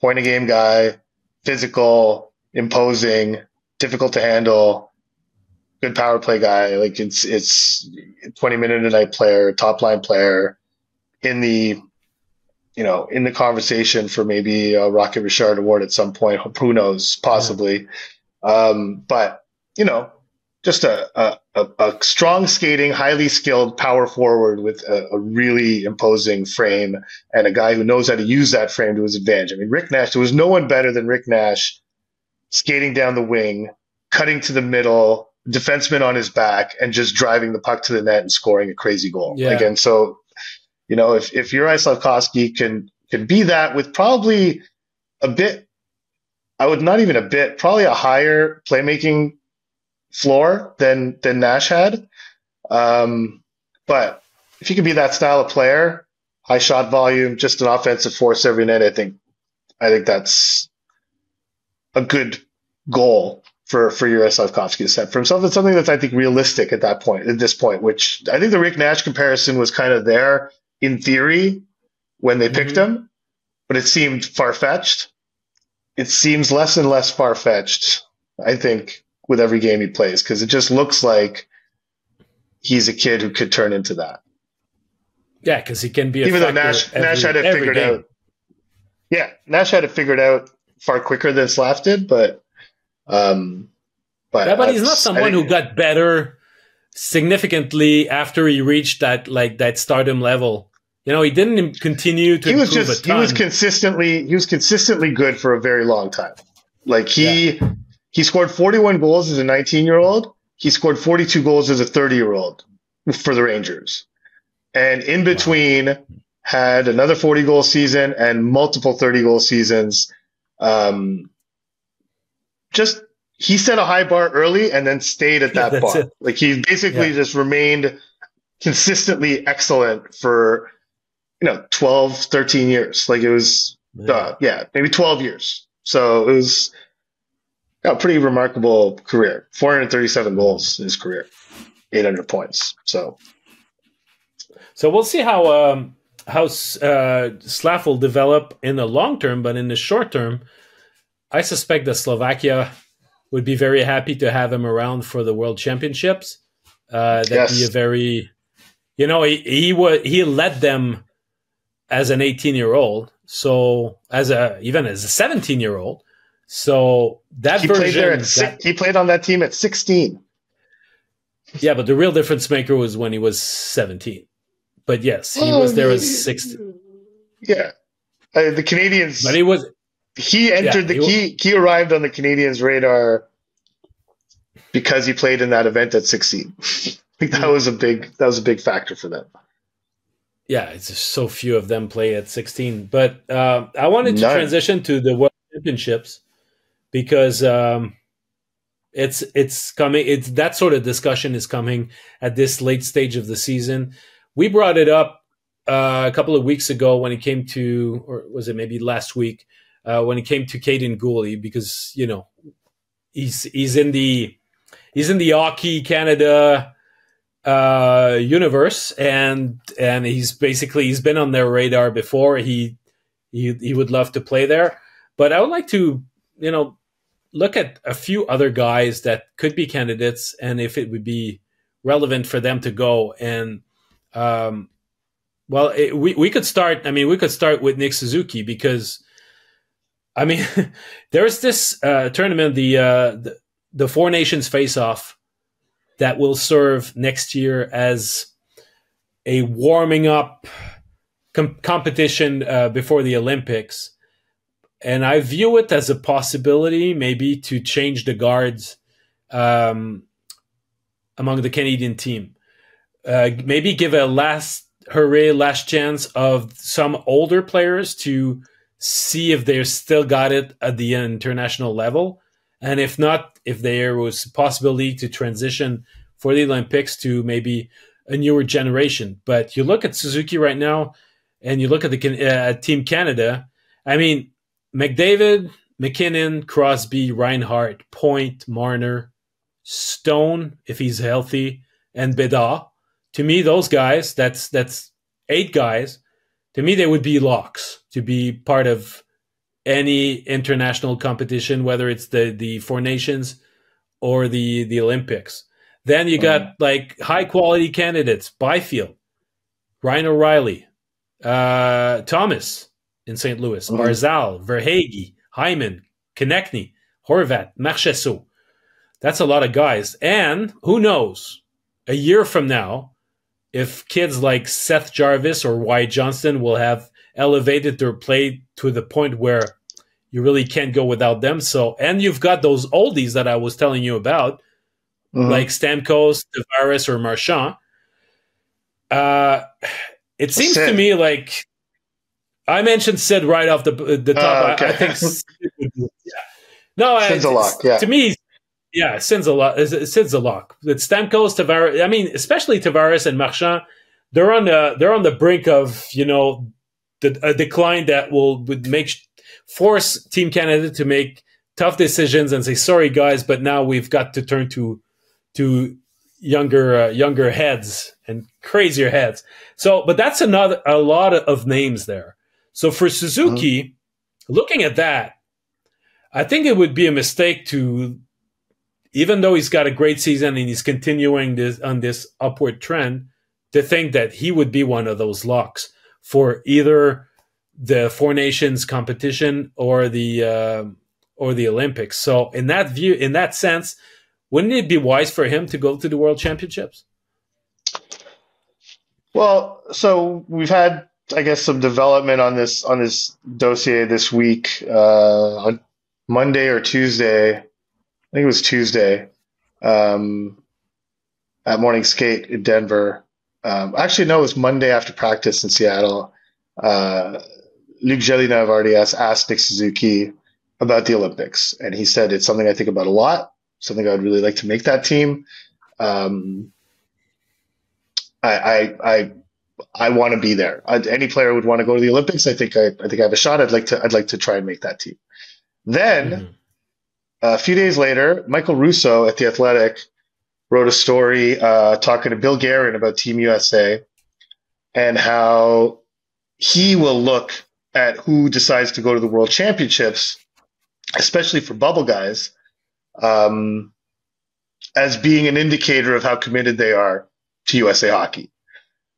point a game guy, physical, imposing, difficult to handle, good power play guy. Like it's 20 minute a night player, top line player in the, you know, in the conversation for maybe a Rocket Richard award at some point, who knows, possibly. Yeah. But you know, just a strong skating, highly skilled power forward with a really imposing frame and a guy who knows how to use that frame to his advantage. I mean, Rick Nash, there was no one better than Rick Nash skating down the wing, cutting to the middle, defenseman on his back, and just driving the puck to the net and scoring a crazy goal. Yeah. Again, so, you know, if Juraj Slafkovsky can be that with probably a bit, I would not even a bit, probably a higher playmaking floor than Nash had. But if you could be that style of player, high shot volume, just an offensive force every night, I think that's a good goal for Juraj Slafkovsky to set for himself. It's something that's, I think, realistic at this point, which I think the Rick Nash comparison was kind of there in theory when they picked him, but it seemed far-fetched. It seems less and less far-fetched, I think, with every game he plays, because it just looks like he's a kid who could turn into that. Yeah, because he can be a factor. Even though Nash had it figured out. Yeah, Nash had it figured out far quicker than Slaf did, but he's not someone who got better significantly after he reached that stardom level. You know, he didn't continue to improve a ton. He was consistently good for a very long time. Like he scored 41 goals as a 19-year-old. He scored 42 goals as a 30-year-old for the Rangers, and in between had another 40-goal season and multiple 30-goal seasons. Just he set a high bar early and then stayed at that bar. It. Like he basically just remained consistently excellent for, you know, 12, 13 years. Like it was, maybe 12 years. So it was a pretty remarkable career. 437 goals in his career, 800 points. So we'll see how Slaf will develop in the long term, but in the short term, I suspect that Slovakia would be very happy to have him around for the World Championships. That'd be a very, you know, he led them as an 18-year-old, so even as a 17-year-old. So that he played on that team at 16. Yeah, but the real difference maker was when he was 17. But yes, he was there as 16. Yeah, the Canadians. But he was. He arrived on the Canadians' radar because he played in that event at 16. I think that was a big factor for them. Yeah, it's just so few of them play at 16. But I wanted to transition to the World Championships because it's coming. It's that sort of discussion is coming at this late stage of the season. We brought it up a couple of weeks ago when it came to, or was it maybe last week? When it came to Cayden Primeau, because you know he's in the Hockey Canada universe, and he's been on their radar before. He would love to play there, but I would like to, you know, look at a few other guys that could be candidates and if it would be relevant for them to go. And we could start with Nick Suzuki, because I mean, there's this tournament, the Four Nations Face-Off, that will serve next year as a warming up competition before the Olympics. And I view it as a possibility maybe to change the guards among the Canadian team. Maybe give a last hurray, last chance of some older players to see if they're still got it at the international level. And if not, if there was a possibility to transition for the Olympics to maybe a newer generation. But you look at Suzuki right now and you look at the Team Canada, I mean, McDavid, McKinnon, Crosby, Reinhardt, Point, Marner, Stone, if he's healthy, and Bedard. To me, those guys, that's 8 guys. To me, they would be locks to be part of any international competition, whether it's the Four Nations or the Olympics. Then you got like high-quality candidates, Byfield, Ryan O'Reilly, Thomas in St. Louis, Barzal, Verhaeghe, Hyman, Konechny, Horvat, Marchessault. That's a lot of guys. And who knows, a year from now, if kids like Seth Jarvis or Y. Johnston will have elevated their play to the point where you really can't go without them. So, and you've got those oldies that I was telling you about, like Stamkos, Tavares, or Marchand. It seems to me like I mentioned Sid right off the top. Okay. I think Sid's a lock. Yeah. To me, yeah, Sid's a lock. It's Stamkos, Tavares. I mean, especially Tavares and Marchand. They're on the brink of a decline that would force Team Canada to make tough decisions and say, sorry guys, but now we've got to turn to younger heads and crazier heads. So, but that's a lot of names there. So for Suzuki, looking at that, I think it would be a mistake to, even though he's got a great season and he's continuing on this upward trend, to think that he would be one of those locks for either the Four Nations competition or the Olympics. So in that sense, wouldn't it be wise for him to go to the World Championships? Well, so we've had, I guess, some development on this dossier this week. On Monday or Tuesday, I think it was Tuesday, at Morning Skate in Denver. Actually, no, it was Monday after practice in Seattle. Luc Jelinek already asked Nick Suzuki about the Olympics, and he said, it's something I think about a lot. Something I'd really like to make that team. I want to be there. Any player would want to go to the Olympics. I think I have a shot. I'd like to try and make that team. Then a few days later, Michael Russo at The Athletic wrote a story talking to Bill Guerin about Team USA and how he will look at who decides to go to the World Championships, especially for bubble guys, as being an indicator of how committed they are to USA Hockey.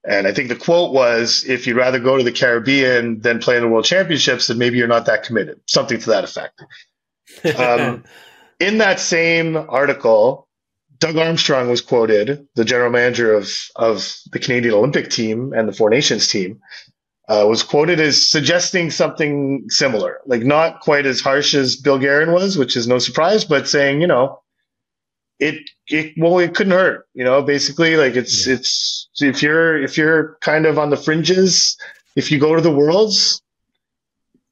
And I think the quote was, if you'd rather go to the Caribbean than play in the World Championships, then maybe you're not that committed. Something to that effect. In that same article, Doug Armstrong was quoted, the general manager of the Canadian Olympic team and the Four Nations team, was quoted as suggesting something similar, like not quite as harsh as Bill Guerin was, which is no surprise, but saying, it couldn't hurt, basically, like it's if you're kind of on the fringes, if you go to the Worlds,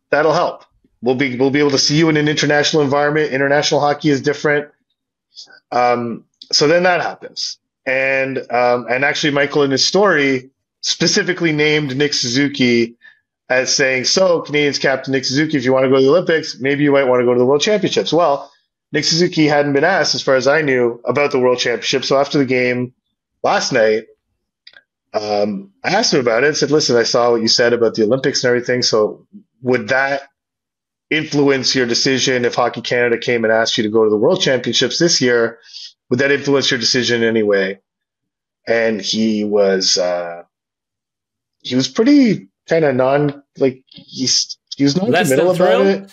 that'll help. We'll be able to see you in an international environment. International hockey is different. So then that happens, and actually Michael in his story specifically named Nick Suzuki as saying, so Canadians captain Nick Suzuki, if you want to go to the Olympics, maybe you might want to go to the World Championships. Well, Nick Suzuki hadn't been asked, as far as I knew, about the World Championships. So after the game last night, I asked him about it and said, listen, I saw what you said about the Olympics and everything. So would that influence your decision if Hockey Canada came and asked you to go to the World Championships this year? Would that influence your decision in any way? And he was... he was pretty kind of he was not committal about it.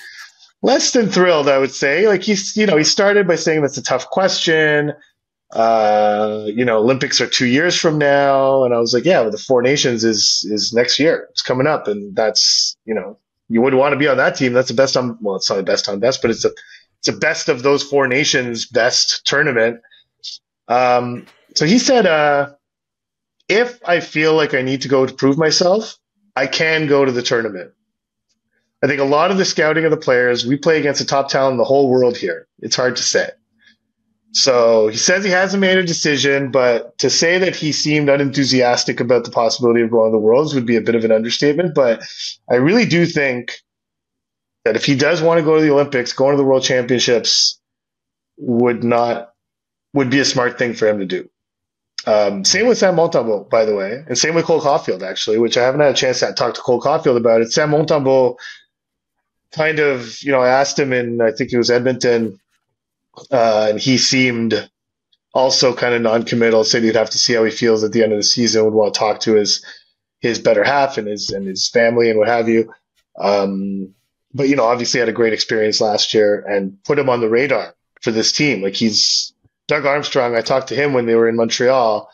Less than thrilled, I would say. Like he started by saying that's a tough question. Olympics are 2 years from now, and I was like, yeah, but the Four Nations is next year. It's coming up, and that's you wouldn't want to be on that team. That's the best on, well, it's not the best on best, but it's a best of those four nations best tournament. So he said, if I feel like I need to go to prove myself, I can go to the tournament. I think a lot of the scouting of the players, we play against the top talent in the whole world here. It's hard to say. So he says he hasn't made a decision, but to say that he seemed unenthusiastic about the possibility of going to the Worlds would be a bit of an understatement. But I really do think that if he does want to go to the Olympics, going to the World Championships would be a smart thing for him to do. Same with Sam Montembeault, by the way, and same with Cole Caulfield, actually, which I haven't had a chance to talk to Cole Caulfield about it. Sam Montembeault kind of, you know, I asked him in, I think it was Edmonton, and he seemed also kind of non-committal, said he'd have to see how he feels at the end of the season, would want to talk to his better half and his family and what have you. But, you know, obviously had a great experience last year and put him on the radar for this team. Like he's Doug Armstrong. I talked to him when they were in Montreal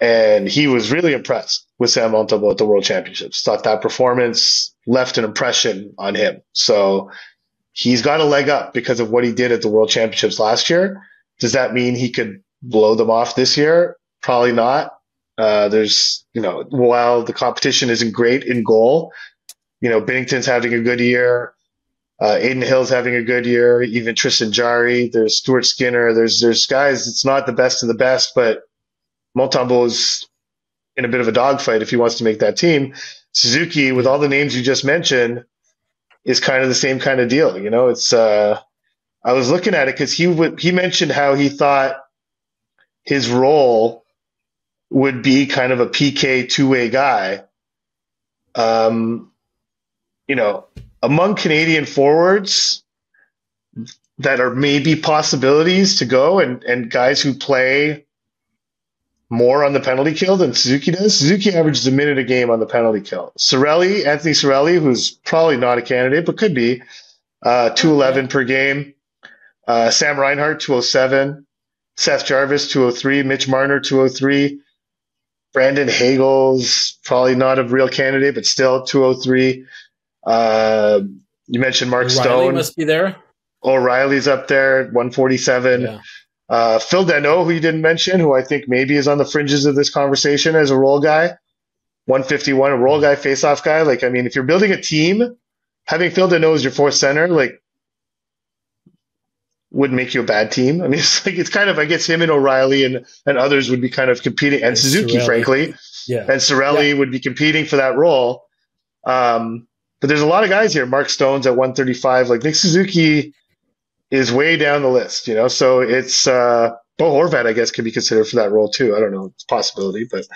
and he was really impressed with Sam Montembeault at the World Championships. Thought that performance left an impression on him. So he's got a leg up because of what he did at the World Championships last year. Does that mean he could blow them off this year? Probably not. There's, you know, while the competition isn't great in goal, you know, Binnington's having a good year. Aiden Hill's having a good year. Even Tristan Jarry. There's Stuart Skinner. There's guys. It's not the best of the best, but Montembeault's in a bit of a dogfight if he wants to make that team. Suzuki, with all the names you just mentioned, is kind of the same kind of deal. You know, it's I was looking at it because he mentioned how he thought his role would be kind of a PK two-way guy. You know, among Canadian forwards that are maybe possibilities to go and guys who play more on the penalty kill than Suzuki does. Suzuki averages a minute a game on the penalty kill. Cirelli, Anthony Cirelli, who's probably not a candidate, but could be, 211 per game. Sam Reinhart, 207. Seth Jarvis, 203. Mitch Marner, 203. Brandon Hagel's probably not a real candidate, but still 203. You mentioned Mark O'Reilly Stone. Must be there. O'Reilly's up there, 147. Yeah. Phil Danault, who you didn't mention, who I think maybe is on the fringes of this conversation as a role guy, 151, a role guy, face-off guy. Like, I mean, if you're building a team, having Phil Danault as your fourth center, like, wouldn't make you a bad team. I mean, it's like, it's kind of, I guess him and O'Reilly and others would be kind of competing, and Suzuki, Cirelli. Frankly. Yeah. And Cirelli would be competing for that role. But there's a lot of guys here. Mark Stone's at 135. Like Nick Suzuki is way down the list, you know? So it's Bo Horvat, I guess, could be considered for that role too. I don't know. It's a possibility, but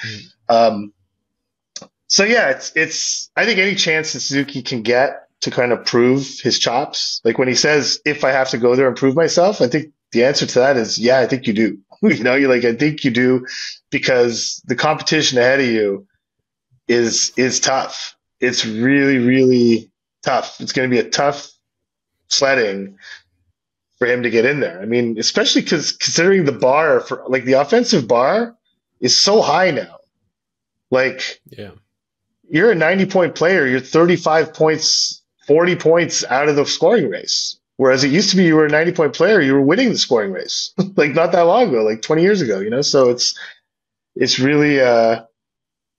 so yeah, it's I think any chance that Suzuki can get to kind of prove his chops. Like when he says, if I have to go there and prove myself, I think the answer to that is, yeah, I think you do. You know, you're like, I think you do, because the competition ahead of you is tough. It's really, really tough. It's going to be a tough sledding for him to get in there. I mean, especially because considering the bar for like the offensive bar is so high now. Like, yeah, you're a 90-point player. You're 35 points, 40 points out of the scoring race. Whereas it used to be you were a 90-point player, you were winning the scoring race like not that long ago, like 20 years ago. You know, so it's really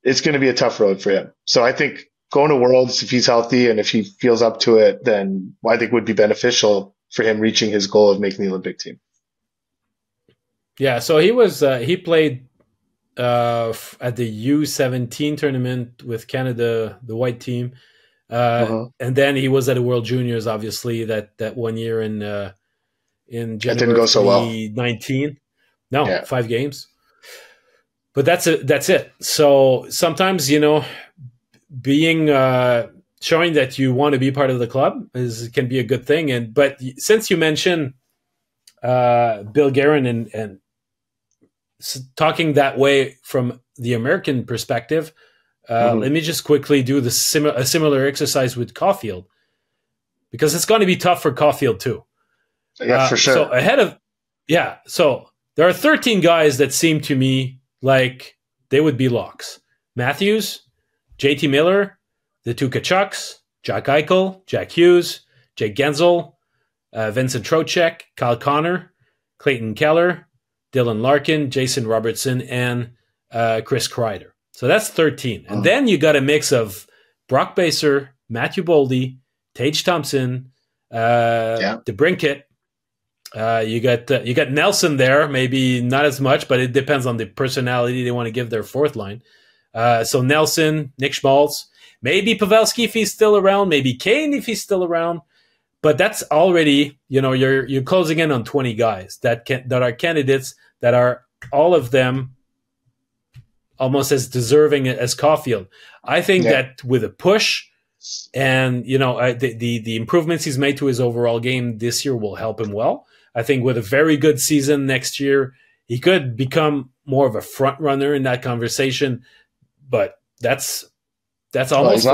it's going to be a tough road for him. So I think going to Worlds, if he's healthy and if he feels up to it, then I think would be beneficial for him reaching his goal of making the Olympic team. Yeah, so he was he played at the U17 tournament with Canada, the white team, and then he was at the World Juniors, obviously that 1 year in January. That didn't go so well. 2019, no, yeah. 5 games, but that's it. So sometimes, you know, being showing that you want to be part of the club can be a good thing. But since you mentioned Bill Guerin and talking that way from the American perspective, let me just quickly do a similar exercise with Caulfield, because it's going to be tough for Caulfield too. Yeah, for sure. So so there are 13 guys that seem to me like they would be locks. Matthews, JT Miller, the two Kachucks, Jack Eichel, Jack Hughes, Jake Gensel, Vincent Trocheck, Kyle Connor, Clayton Keller, Dylan Larkin, Jason Robertson, and Chris Kreider. So that's 13. And then you got a mix of Brock Baser, Matthew Boldy, Tage Thompson, DeBrincat. You got Nelson there, maybe not as much, but it depends on the personality they want to give their fourth line. So Nelson, Nick Schmaltz, maybe Pavelski if he's still around, maybe Kane if he's still around. But that's already, you know, you're closing in on 20 guys that are candidates that are all of them almost as deserving as Caulfield. I think that with a push and, you know, the improvements he's made to his overall game this year will help him well. I think with a very good season next year, he could become more of a front runner in that conversation. But that's almost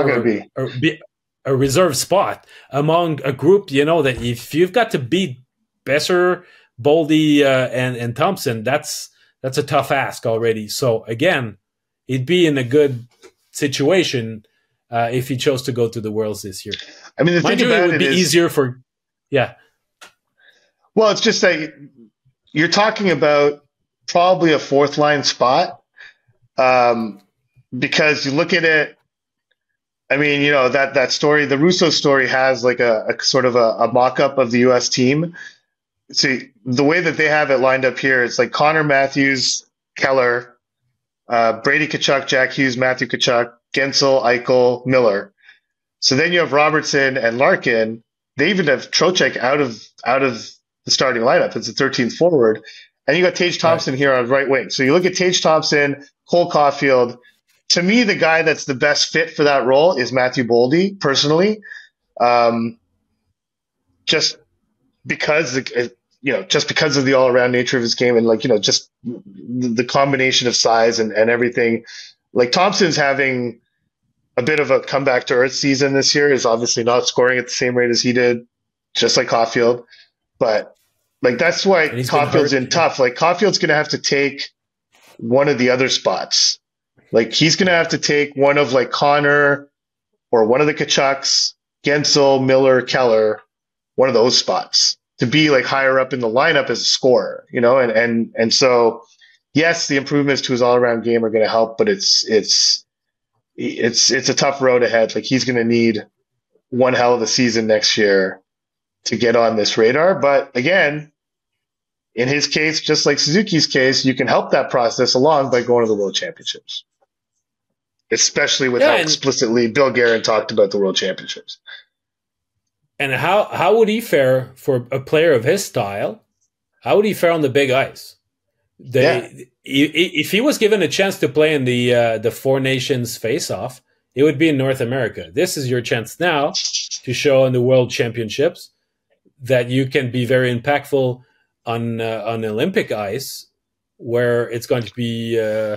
a reserve spot among a group, you know, that if you've got to beat Besser, Boldy, and Thompson, that's a tough ask already. So again, he'd be in a good situation if he chose to go to the Worlds this year. I mean, the thing about it would be easier for, Well, it's just that you're talking about probably a fourth line spot because you look at it. I mean, you know, that story, the Russo story has like a sort of a mock-up of the U.S. team. See, the way that they have it lined up here, it's like Connor Matthews, Keller, Brady Tkachuk, Jack Hughes, Matthew Tkachuk, Gensel, Eichel, Miller. So then you have Robertson and Larkin. They even have Trocheck out of the starting lineup. It's the 13th forward. And you got Tage Thompson here on right wing. So you look at Tage Thompson, Cole Caulfield. To me, the guy that's the best fit for that role is Matthew Boldy, personally. Just because, you know, just because of the all-around nature of his game and, like, you know, just the combination of size and everything. Like, Thompson's having a bit of a comeback-to-earth season this year. He's obviously not scoring at the same rate as he did, just like Caulfield. But, like, that's why Caulfield's in tough. Like, Caulfield's going to have to take one of the other spots. Like, he's going to have to take one of, like, Connor or one of the Tkachuks, Gensel, Miller, Keller, one of those spots to be, like, higher up in the lineup as a scorer, you know? And so, yes, the improvements to his all-around game are going to help, but it's a tough road ahead. Like, he's going to need one hell of a season next year to get on this radar. But, again, in his case, just like Suzuki's case, you can help that process along by going to the World Championships. Especially with how explicitly Bill Guerin talked about the World Championships. And how would he fare for a player of his style? How would he fare on the big ice? If he was given a chance to play in the Four Nations face-off, it would be in North America. This is your chance now to show in the World Championships that you can be very impactful on Olympic ice, where it's going to be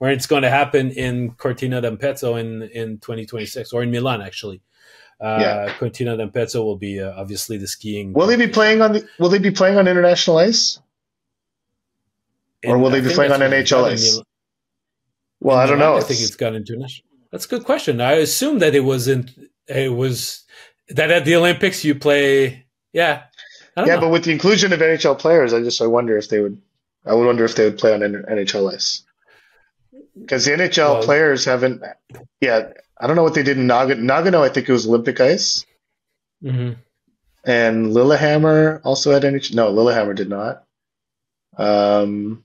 where it's going to happen in Cortina d'Ampezzo in 2026, or in Milan, actually. Cortina d'Ampezzo will be obviously the skiing. Will they be playing on international ice, or will they be playing on NHL ice? Well, I don't know. I think it's got international. That's a good question. I assume that it was that at the Olympics you play. Yeah, but with the inclusion of NHL players, I would wonder if they would play on NHL ice. Because the NHL players haven't – I don't know what they did in Nagano, I think it was Olympic ice. Mm-hmm. And Lillehammer also had NHL – no, Lillehammer did not. Actually,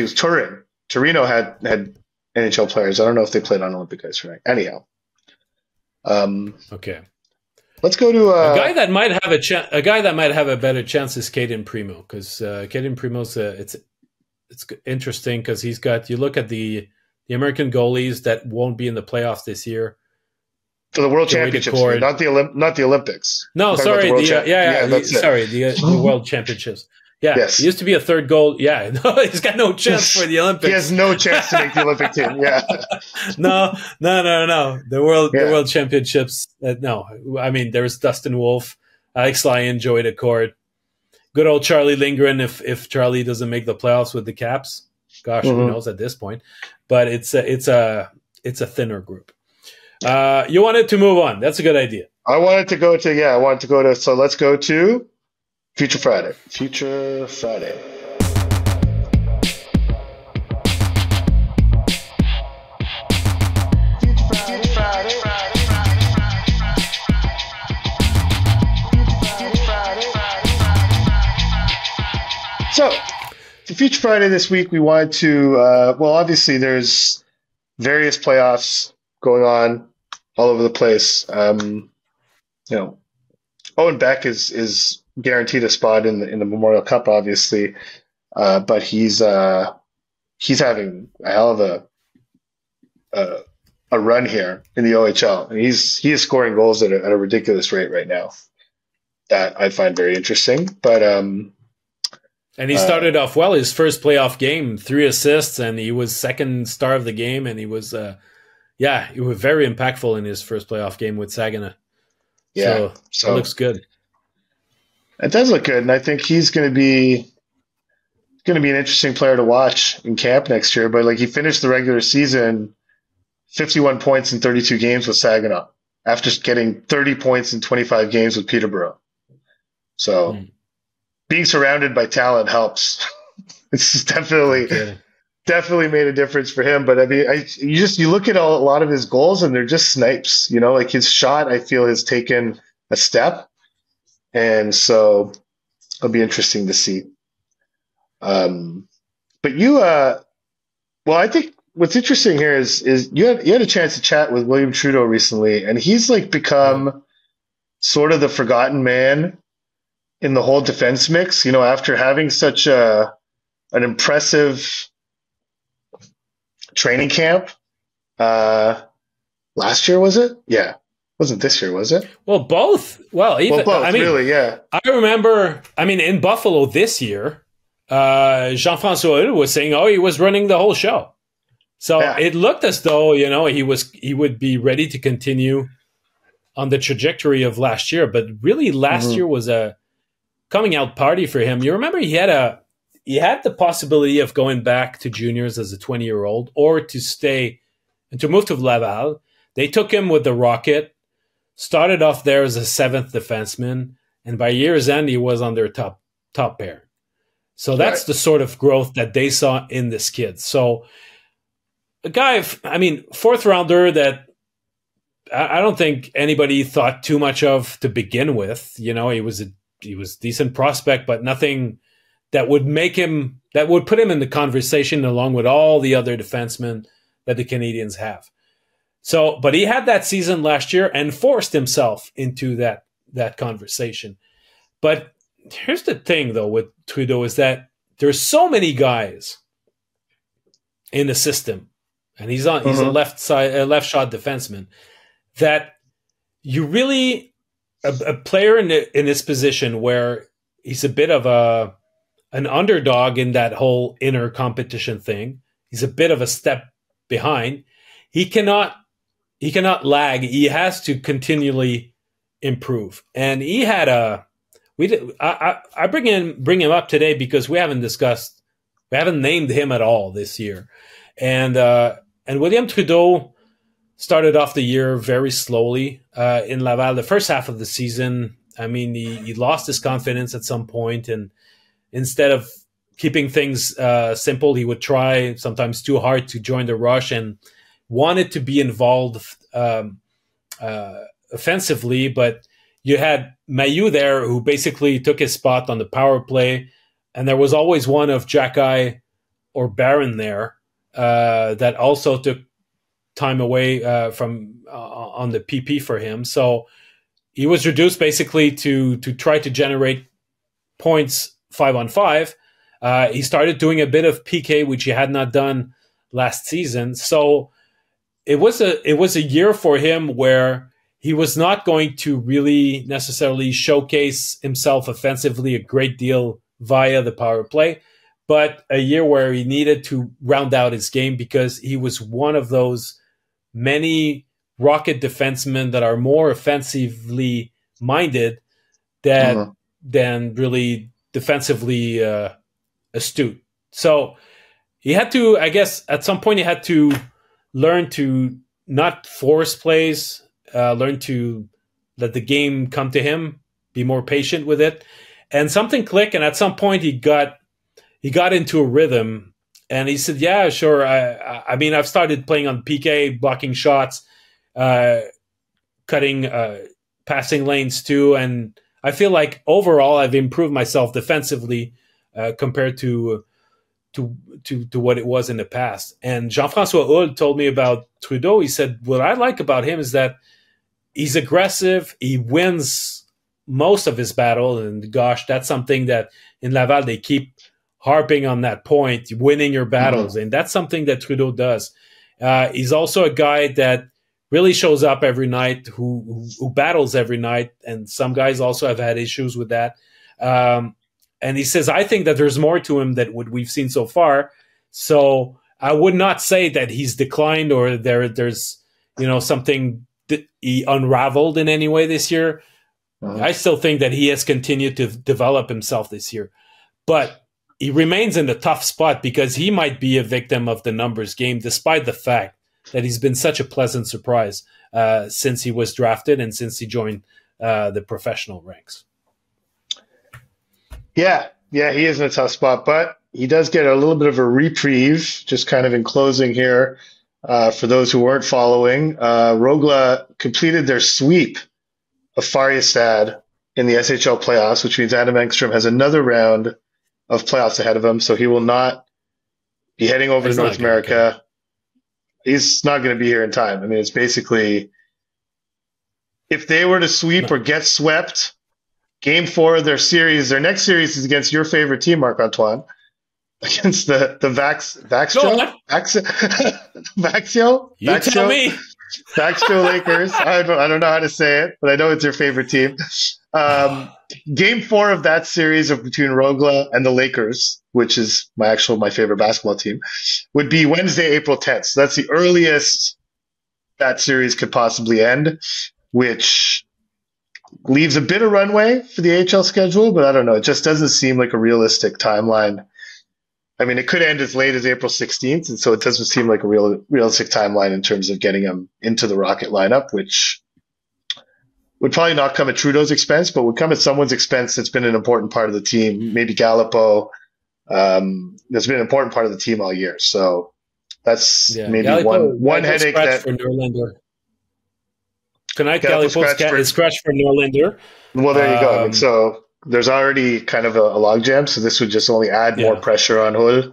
it was Turin. Torino had NHL players. I don't know if they played on Olympic ice or not. Anyhow. Okay. Let's go to a guy that might have a better chance is Cayden Primeau, because Cayden Primeau's it's interesting because he's got, you look at the American goalies that won't be in the playoffs this year for the World Championships, not the Olympics. No, sorry, the World Championships. Yeah, yes. He used to be a third goal. Yeah, no, he's got no chance for the Olympics. He has no chance to make the Olympic team. Yeah, no. The World Championships. No, I mean, there's Dustin Wolf, Alex Lyon, Joey Decourt, good old Charlie Lindgren. If Charlie doesn't make the playoffs with the Caps, gosh, who knows at this point? But it's a thinner group. You wanted to move on. That's a good idea. So let's go to Future Friday. So, for Future Friday this week, we wanted to, well, obviously there's various playoffs going on all over the place. You know, Owen Beck is guaranteed a spot in the Memorial Cup, obviously, but he's having a hell of a run here in the OHL, and he is scoring goals at a ridiculous rate right now. That I find very interesting, but. And he started off well. His first playoff game, 3 assists, and he was second star of the game. And he was, he was very impactful in his first playoff game with Saginaw. Yeah, so it looks good. It does look good, and I think he's going to be an interesting player to watch in camp next year. But like he finished the regular season, 51 points in 32 games with Saginaw, after getting 30 points in 25 games with Peterborough. So. Mm. Being surrounded by talent helps. It's definitely made a difference for him. But I mean, you look at a lot of his goals and they're just snipes, you know, like his shot, I feel, has taken a step. And so it'll be interesting to see. But you, well, I think what's interesting here is you had a chance to chat with William Trudeau recently, and he's like become sort of the forgotten man in the whole defense mix, you know, after having such an impressive training camp last year, was it? Yeah, wasn't this year, was it? Well, both. Both. I mean, really, yeah. I remember. I mean, in Buffalo this year, Jean-François Hull was saying, "Oh, he was running the whole show." So it looked as though, you know, he would be ready to continue on the trajectory of last year, but really, last year was a coming out party for him. You remember he had the possibility of going back to juniors as a 20-year-old or to stay and to move to Laval. They took him with the Rocket, started off there as a 7th defenseman, and by year's end he was on their top pair. So that's the sort of growth that they saw in this kid. So a guy, I mean, 4th rounder that I don't think anybody thought too much of to begin with. You know, he was a decent prospect, but nothing that would make him, that would put him in the conversation along with all the other defensemen that the Canadians have. So, but he had that season last year and forced himself into that conversation. But here's the thing, though, with Trudeau is that there's so many guys in the system, and he's a left shot defenseman, that you really. A player in this position where he's a bit of an underdog in that whole inner competition thing. He's a bit of a step behind. He cannot lag. He has to continually improve. And he had I bring him up today because we haven't named him at all this year. And William Trudeau started off the year very slowly in Laval. The first half of the season, I mean, he lost his confidence at some point, and instead of keeping things simple, he would try sometimes too hard to join the rush and wanted to be involved offensively. But you had Mailloux there who basically took his spot on the power play, and there was always one of Jacky or Barron there that also took time away on the PP for him. So he was reduced basically to try to generate points 5-on-5. He started doing a bit of PK, which he had not done last season. So it was a year for him where he was not going to really necessarily showcase himself offensively a great deal via the power play, but a year where he needed to round out his game because he was one of those many Rocket defensemen that are more offensively minded than really defensively astute. So he had to, I guess, at some point he had to learn to not force plays, learn to let the game come to him, be more patient with it. And something clicked, and at some point he got into a rhythm, and he said, yeah, sure. I mean, I've started playing on PK, blocking shots, cutting passing lanes too, and I feel like overall I've improved myself defensively compared to what it was in the past. And Jean-François Houle told me about Trudeau. He said, what I like about him is that he's aggressive. He wins most of his battle. And gosh, that's something that in Laval, they keep harping on that point, winning your battles. Mm-hmm. And that's something that Trudeau does. He's also a guy that really shows up every night, who battles every night. And some guys also have had issues with that. And he says, I think that there's more to him than what we've seen so far. So I would not say that he's declined or there's, you know, something that he unraveled in any way this year. Uh-huh. I still think that he has continued to develop himself this year. But he remains in the tough spot because he might be a victim of the numbers game, despite the fact that he's been such a pleasant surprise since he was drafted and since he joined the professional ranks. Yeah, he is in a tough spot, but he does get a little bit of a reprieve, just kind of in closing here. For those who weren't following, Rogla completed their sweep of Färjestad in the SHL playoffs, which means Adam Engstrom has another round of playoffs ahead of him, so he will not be heading over to North America. He's not going to be here in time. I mean, it's basically if they were to sweep or get swept – Game 4 of their series, their next series is against your favorite team, Marc-Antoine, against the Vaxio Lakers. I don't know how to say it, but I know it's your favorite team. Game 4 of that series of between Rogla and the Lakers, which is my favorite basketball team, would be Wednesday, April 10th. So that's the earliest that series could possibly end, which leaves a bit of runway for the AHL schedule, but I don't know. It just doesn't seem like a realistic timeline. I mean, it could end as late as April 16th, and so it doesn't seem like a realistic timeline in terms of getting them into the Rocket lineup, which would probably not come at Trudeau's expense, but would come at someone's expense that's been an important part of the team. Maybe Gallipo, that's been an important part of the team all year. So that's maybe Gallipo, one headache that for Nylander. Tonight, Gallipo is scratched for Norlander. Well, there you go. So there's already kind of a logjam, so this would just only add more pressure on Houle.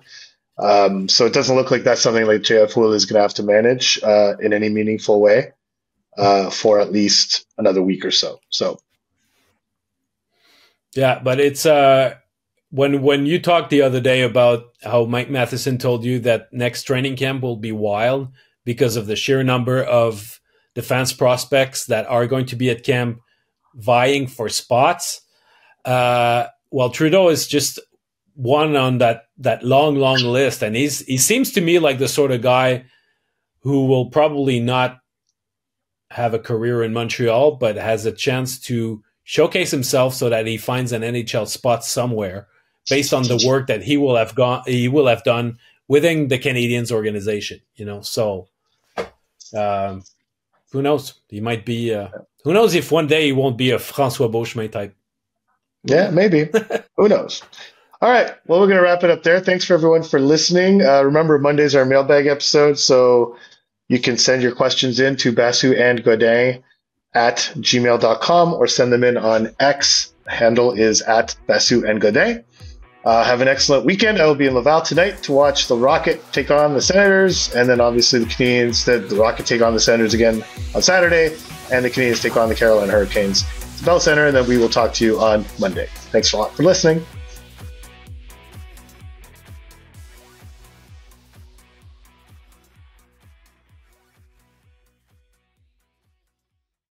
So it doesn't look like that's something like JF Houle is going to have to manage in any meaningful way for at least another week or so. So, yeah, but it's when you talked the other day about how Mike Matheson told you that next training camp will be wild because of the sheer number of defense prospects that are going to be at camp vying for spots. Well, Trudeau is just one on that long list, and he seems to me like the sort of guy who will probably not have a career in Montreal, but has a chance to showcase himself so that he finds an NHL spot somewhere based on the work that he will have done within the Canadiens organization. You know, so. Who knows? He might be. Who knows if one day he won't be a François Beauchemin type? Yeah, maybe. Who knows? All right. Well, we're going to wrap it up there. Thanks for everyone for listening. Remember, Monday's our mailbag episode, so you can send your questions in to bassuandgodin@gmail.com or send them in on X. The handle is @bassuandgodin. Have an excellent weekend. I will be in Laval tonight to watch the Rocket take on the Senators, and then obviously the Canadiens. The Rocket take on the Senators again on Saturday, and the Canadiens take on the Carolina Hurricanes at the Bell Center, and then we will talk to you on Monday. Thanks a lot for listening.